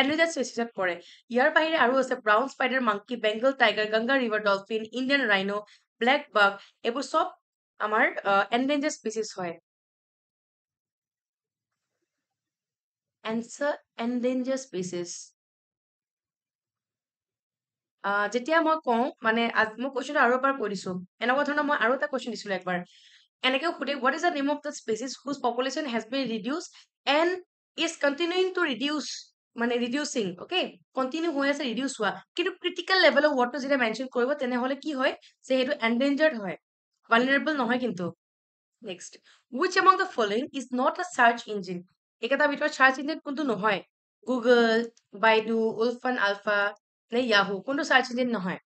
এনডেঞ্জার্ড স্পেচিছত পৰে। ইয়াৰ বাহিৰে আৰু আছে brown spider, monkey, Bengal tiger, Ganga river dolphin, Indian rhino, blackbuck, এইবোৰ সব আমার এনডেঞ্জার্ড স্পিসিস হয়। Answer endangered species. যেতিয়া মই কওঁ মানে আজ মই কোৱেশ্যনটো আৰু এবাৰ কৈ দিছো, এনেকুৱা ধৰণৰ মই আৰু এটা কোৱেশ্যন দিছিলো একবাৰ এনেকেও সুধে, what is the name of the species whose population has been reduced and is continuing to reduce माने रिड्यूसिंग ओके कंटिन्यू হৈ আছে রিডিউস হোৱা কিন্তু ক্রিটিক্যাল লেভেলৰ ওয়ার্ডটো যেটা মেনশন কৰিব তেনে হলে কি হয় সে হেতু এনডেঞ্জার্ড হয় ভালনেৰেবল নহয় কিন্তু next which among the following is not a search engine একাটা ভিতর সার্চ ইঞ্জিন কিন্তু নহয় গুগল বাইডু উলফান আলফা নে ইয়াহু কোনটো সার্চ ইঞ্জিন নহয়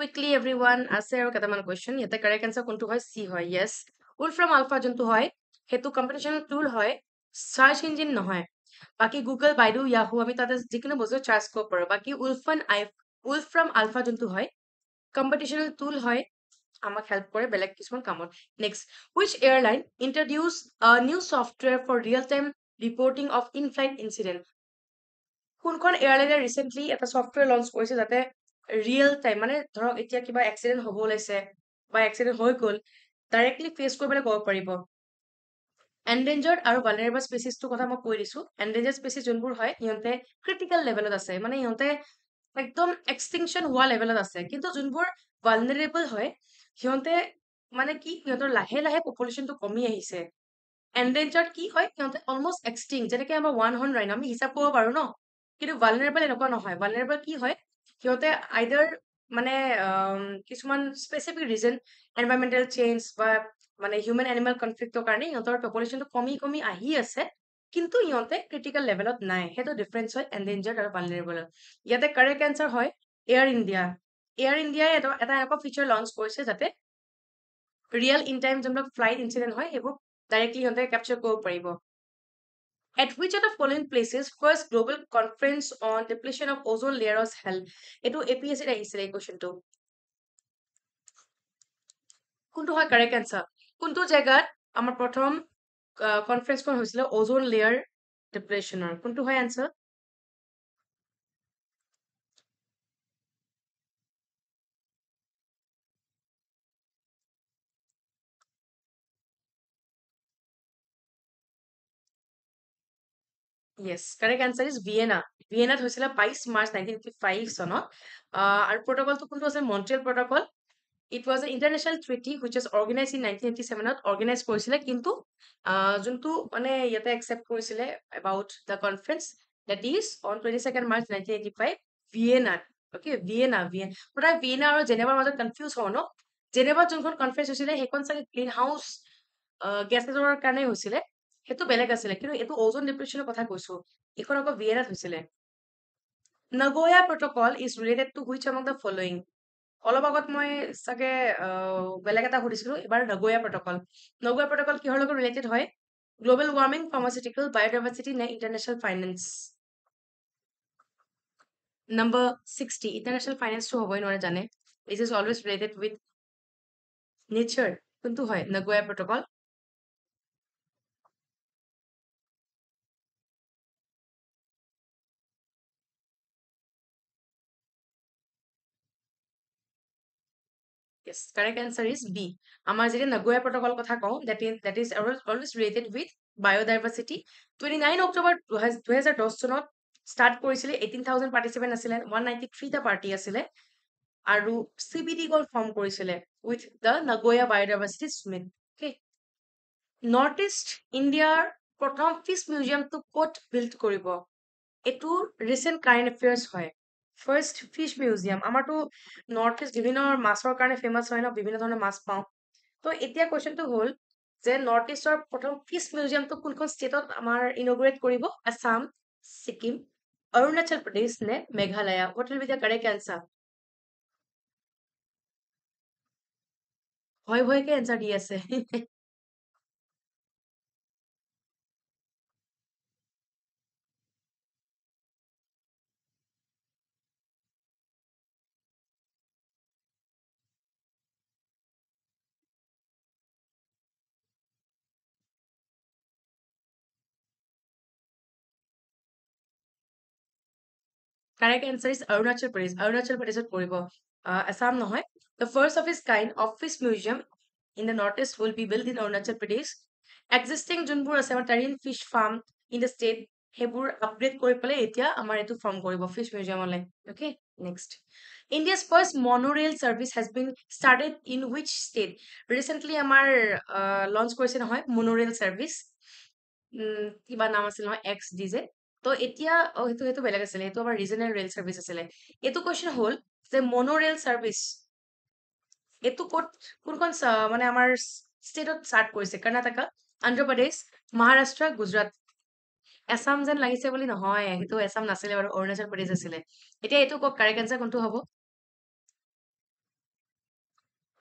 Quickly, everyone, answer your question. Yet the correct answer is C. Yes. Wolfram Alpha Juntu Hoi, Hetu competition tool Hoi, search engine Nohoi. Baki Google, Baidu, Yahoo, Amitatas, Dikinobozo, Charles Cooper, Baki Wolfram Alpha Juntu Hoi, competition tool Hoi, Amak help for a Belek Kisman Kamon. Next, which airline introduced a new software for real time reporting of in flight incident? Kunkon airline recently at a software launch courses at a real time माने धरो इतिया किबा accident होबो लैसे बा accident होय गोल directly face कोबले को परिबो endangered आरो vulnerable species तो কথা মই কৈ দিছো एंडेंजर्ड स्पीशीज जोनपुर হয় ইহতে ক্রিটিক্যাল লেভেলত আছে মানে ইহতে একদম এক্সটিংকশন হোৱা লেভেলত আছে কিন্তু যোনবোৰ vulnerable হয় ইহতে মানে কি ইহতৰ লাহে লাহে পপুলেশন তো কমি আহিছে এंडेंजर्ड কি হয় ইহতে অলমোস্ট এক্সটিংক্ট যেটাকে আমাৰ one hundred ৰাইন আমি হিচাপ কৰিব পাৰো ন কিন্তু vulnerable এনেকুৱা নহয় vulnerable কি হয় होते either माने किसमान specific reason environmental change बा माने human animal conflict तो कारण इहतर population तो कमी कमी आही আছে किंतु इहते critical levelत নাই हे तो difference হয় endangered আৰু vulnerable ইয়াতে correct answer হয় air india air india এটা এটা এনেকুৱা feature launch কৰিছে যাতে real in time যোনবিলাক flight incident হয় হেবো directly ইহতে capture কৰিব পাৰিব At which of the following places first global conference on depletion of ozone layer was held? Eto A P S C আহিছিলে question to. কোনটো হয় correct answer? কোনটো জায়গাত আমাৰ প্ৰথম conference খন হৈছিল ozone layer depletionৰ? কোনটো হয় answer? Yes, correct answer is Vienna. Vienna was twenty-second of March nineteen eighty-five. So, our protocol was Montreal Protocol. It was an international treaty which was organized in nineteen eighty-seven. Organized into uh, except about the conference that is on twenty-second of March nineteen eighty-five. Vienna. Okay, Vienna. Vienna. But Vienna or Geneva was confused. No? Geneva was conference. It was a greenhouse uh, gases or carne. हे तो बेलेग आছিলে কিন্তু এটো ওজন ডিপ্রেশনৰ কথা কৈছো ইখন আকৌ ভিয়েনাত হৈছিলে Nagoya protocol is related to which among the following অলপ আগত মই সকে বেলেগ এটা কৰিছিলো এবাৰ নাগোয়া protocol নাগোয়া protocol কিহৰ লগত related হয় global warming pharmaceutical biodiversity and international finance number sixty international finance তো হ'বই নৰে জানে this is always related with nature কিন্তু হয় Nagoya protocol Yes, correct answer is B. Amar jete Nagoya protocol kotha kau that is that is always related with biodiversity. twenty-ninth of October two thousand ten sonot start korisile eighteen thousand participant asile one hundred ninety-three ta party asile aru C B D goal form korisile with the Nagoya biodiversity summit. Okay. Northeast India prothom fish museum to kot build koribo. Etu recent current affairs hoy. First fish museum amar to north east bibhinno masor karone famous hoy na bibhinno dhoroner mas pao to etia question to hol je north east or prothom fish museum to kon kon state ot amar inaugurate koribo assam sikkim arunachal pradesh ne meghalaya what will be the correct answer hoy hoy ke answer di ase Correct answer is Arunachal Pradesh. Arunachal Pradesh is uh, Assam নহয়. The first of its kind office museum in the northeast will be built in Arunachal Pradesh. Existing যোনবোৰ আছে আমাৰ তাৰিন fish farm in the state হেবোৰ upgrade কৰি পেলাই এতিয়া আমাৰ এটো form কৰিব fish museum লৈ. Okay, next. India's first monorail service has been started in which state? Recently আমাৰ uh, launch কৰিছে নহয় monorail service. কিবা নাম আছিল নহয় X D J. তো এতিয়া হেতু হেতু বেলেগ আছিল হেতু আমাৰ regional rail service আছিল. এটো question হ'ল যে monorail service এটো কোন কোন মানে আমাৰ state of start korise Karnataka, Andhra Pradesh, Maharashtra, Gujarat. Assam jan lagise boli nohoy etu Assam nasile aru Arunachal Pradesh asile. Etia etu ko correct answer kontu hobo.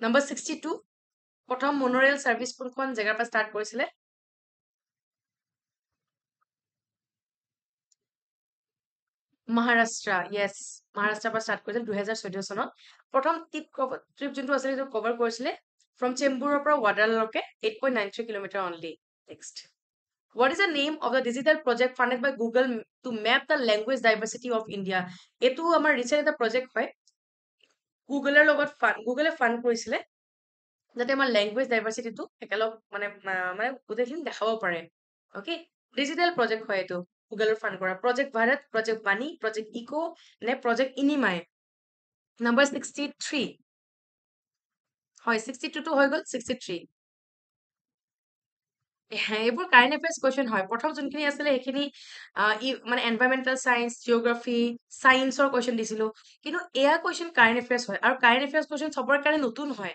Number sixty-two, prothom monorail service kon kon jagar pa start korisile. Maharashtra, yes, Maharashtra pa start korisile twenty fourteen sonot. Prothom trip trip jintu asile to cover korisile from Chembur opera Wadal okay, eight point nine three kilometers only. Next. What is the name of the digital project funded by Google to map the language diversity of India? Etu amar recent the project hoy Google er logot fund Google e fund korisile jate amar language diversity tu ekalog mane mane gotekin dekhabo pare. Okay, digital project hoy etu Google er fund kora project Bharat, project Bani, project Eco ne project Inimai. Number sixty-three. Hoy sixty-two to hoy gol sixty-three. Ebur current affairs question hoy. Prothom jonkhini asile ekhini mane environmental science, geography, science or question disilu. Kintu eya question current affairs hoy. Aru current affairs question sobor karone notun hoy.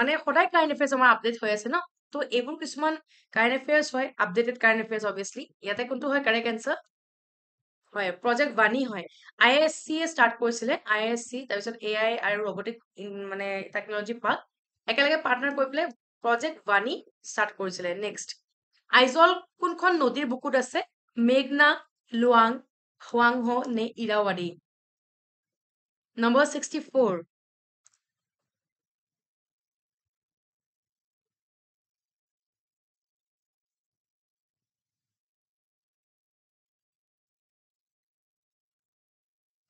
Mane hodai current affairs amar update hoy ase na. To ebur kisuman current affairs hoy, updated current affairs obviously. Yate kuntu hoy correct answer. Hoy project Bani hoy. I I S C start korisile. I I S C tar pisot A I aru robotic mane technology park. Ekalage partner koi pele project Vani start korisile. Next, Aizol kunkhon nodir bukut ase Meghna, Luang, Huangho ne Irrawaddy. Number sixty-four.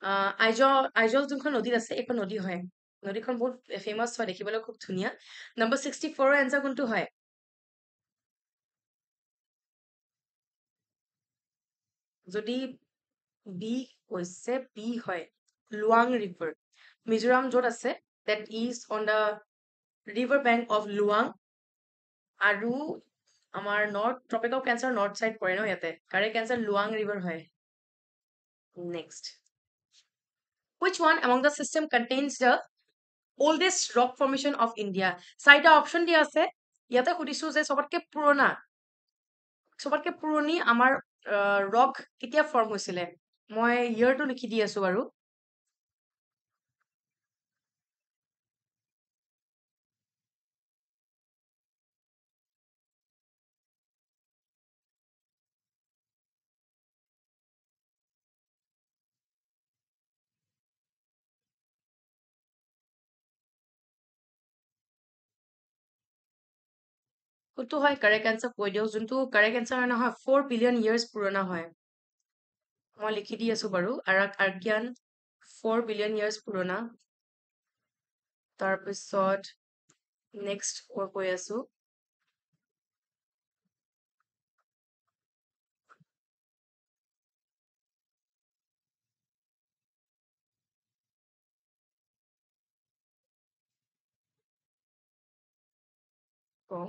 Uh, Aizol Aizol junkhon nodir ase ekon nodi hoy. Norikon both famous for Ekibala Kuptunia. Number sixty four answer kuntu hoy. Jodi B hoise B hoy. Luang River. Mizoram jot ase that is on the river bank of Luang. Aru amar north Tropic of Cancer north side pore no yate. Correct answer Luang River hoy. Next. Which one among the system contains the oldest rock formation of India? Side option diya ase yata khudisu je sobarke purona sobarke puroni amar rock kitia form hoisile moi year to likhi di asu baru to hoy correct answer koi diyo juntu correct answer na hoy four billion years purana hoy moi likhi di asu baru arak argyan four billion years purana tar pisot next or koi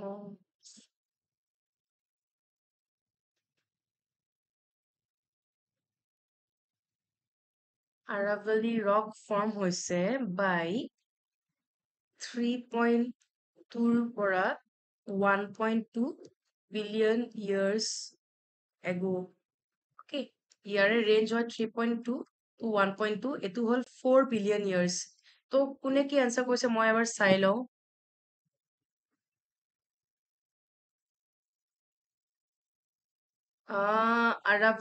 asu oh. Aravalli rock form hoise by three point two pora one point two billion years ago. Okay, here range was three point two to one point two. It whole four billion years. So, kune ki answer koise moi abar sai lo. Ah, Aravalli.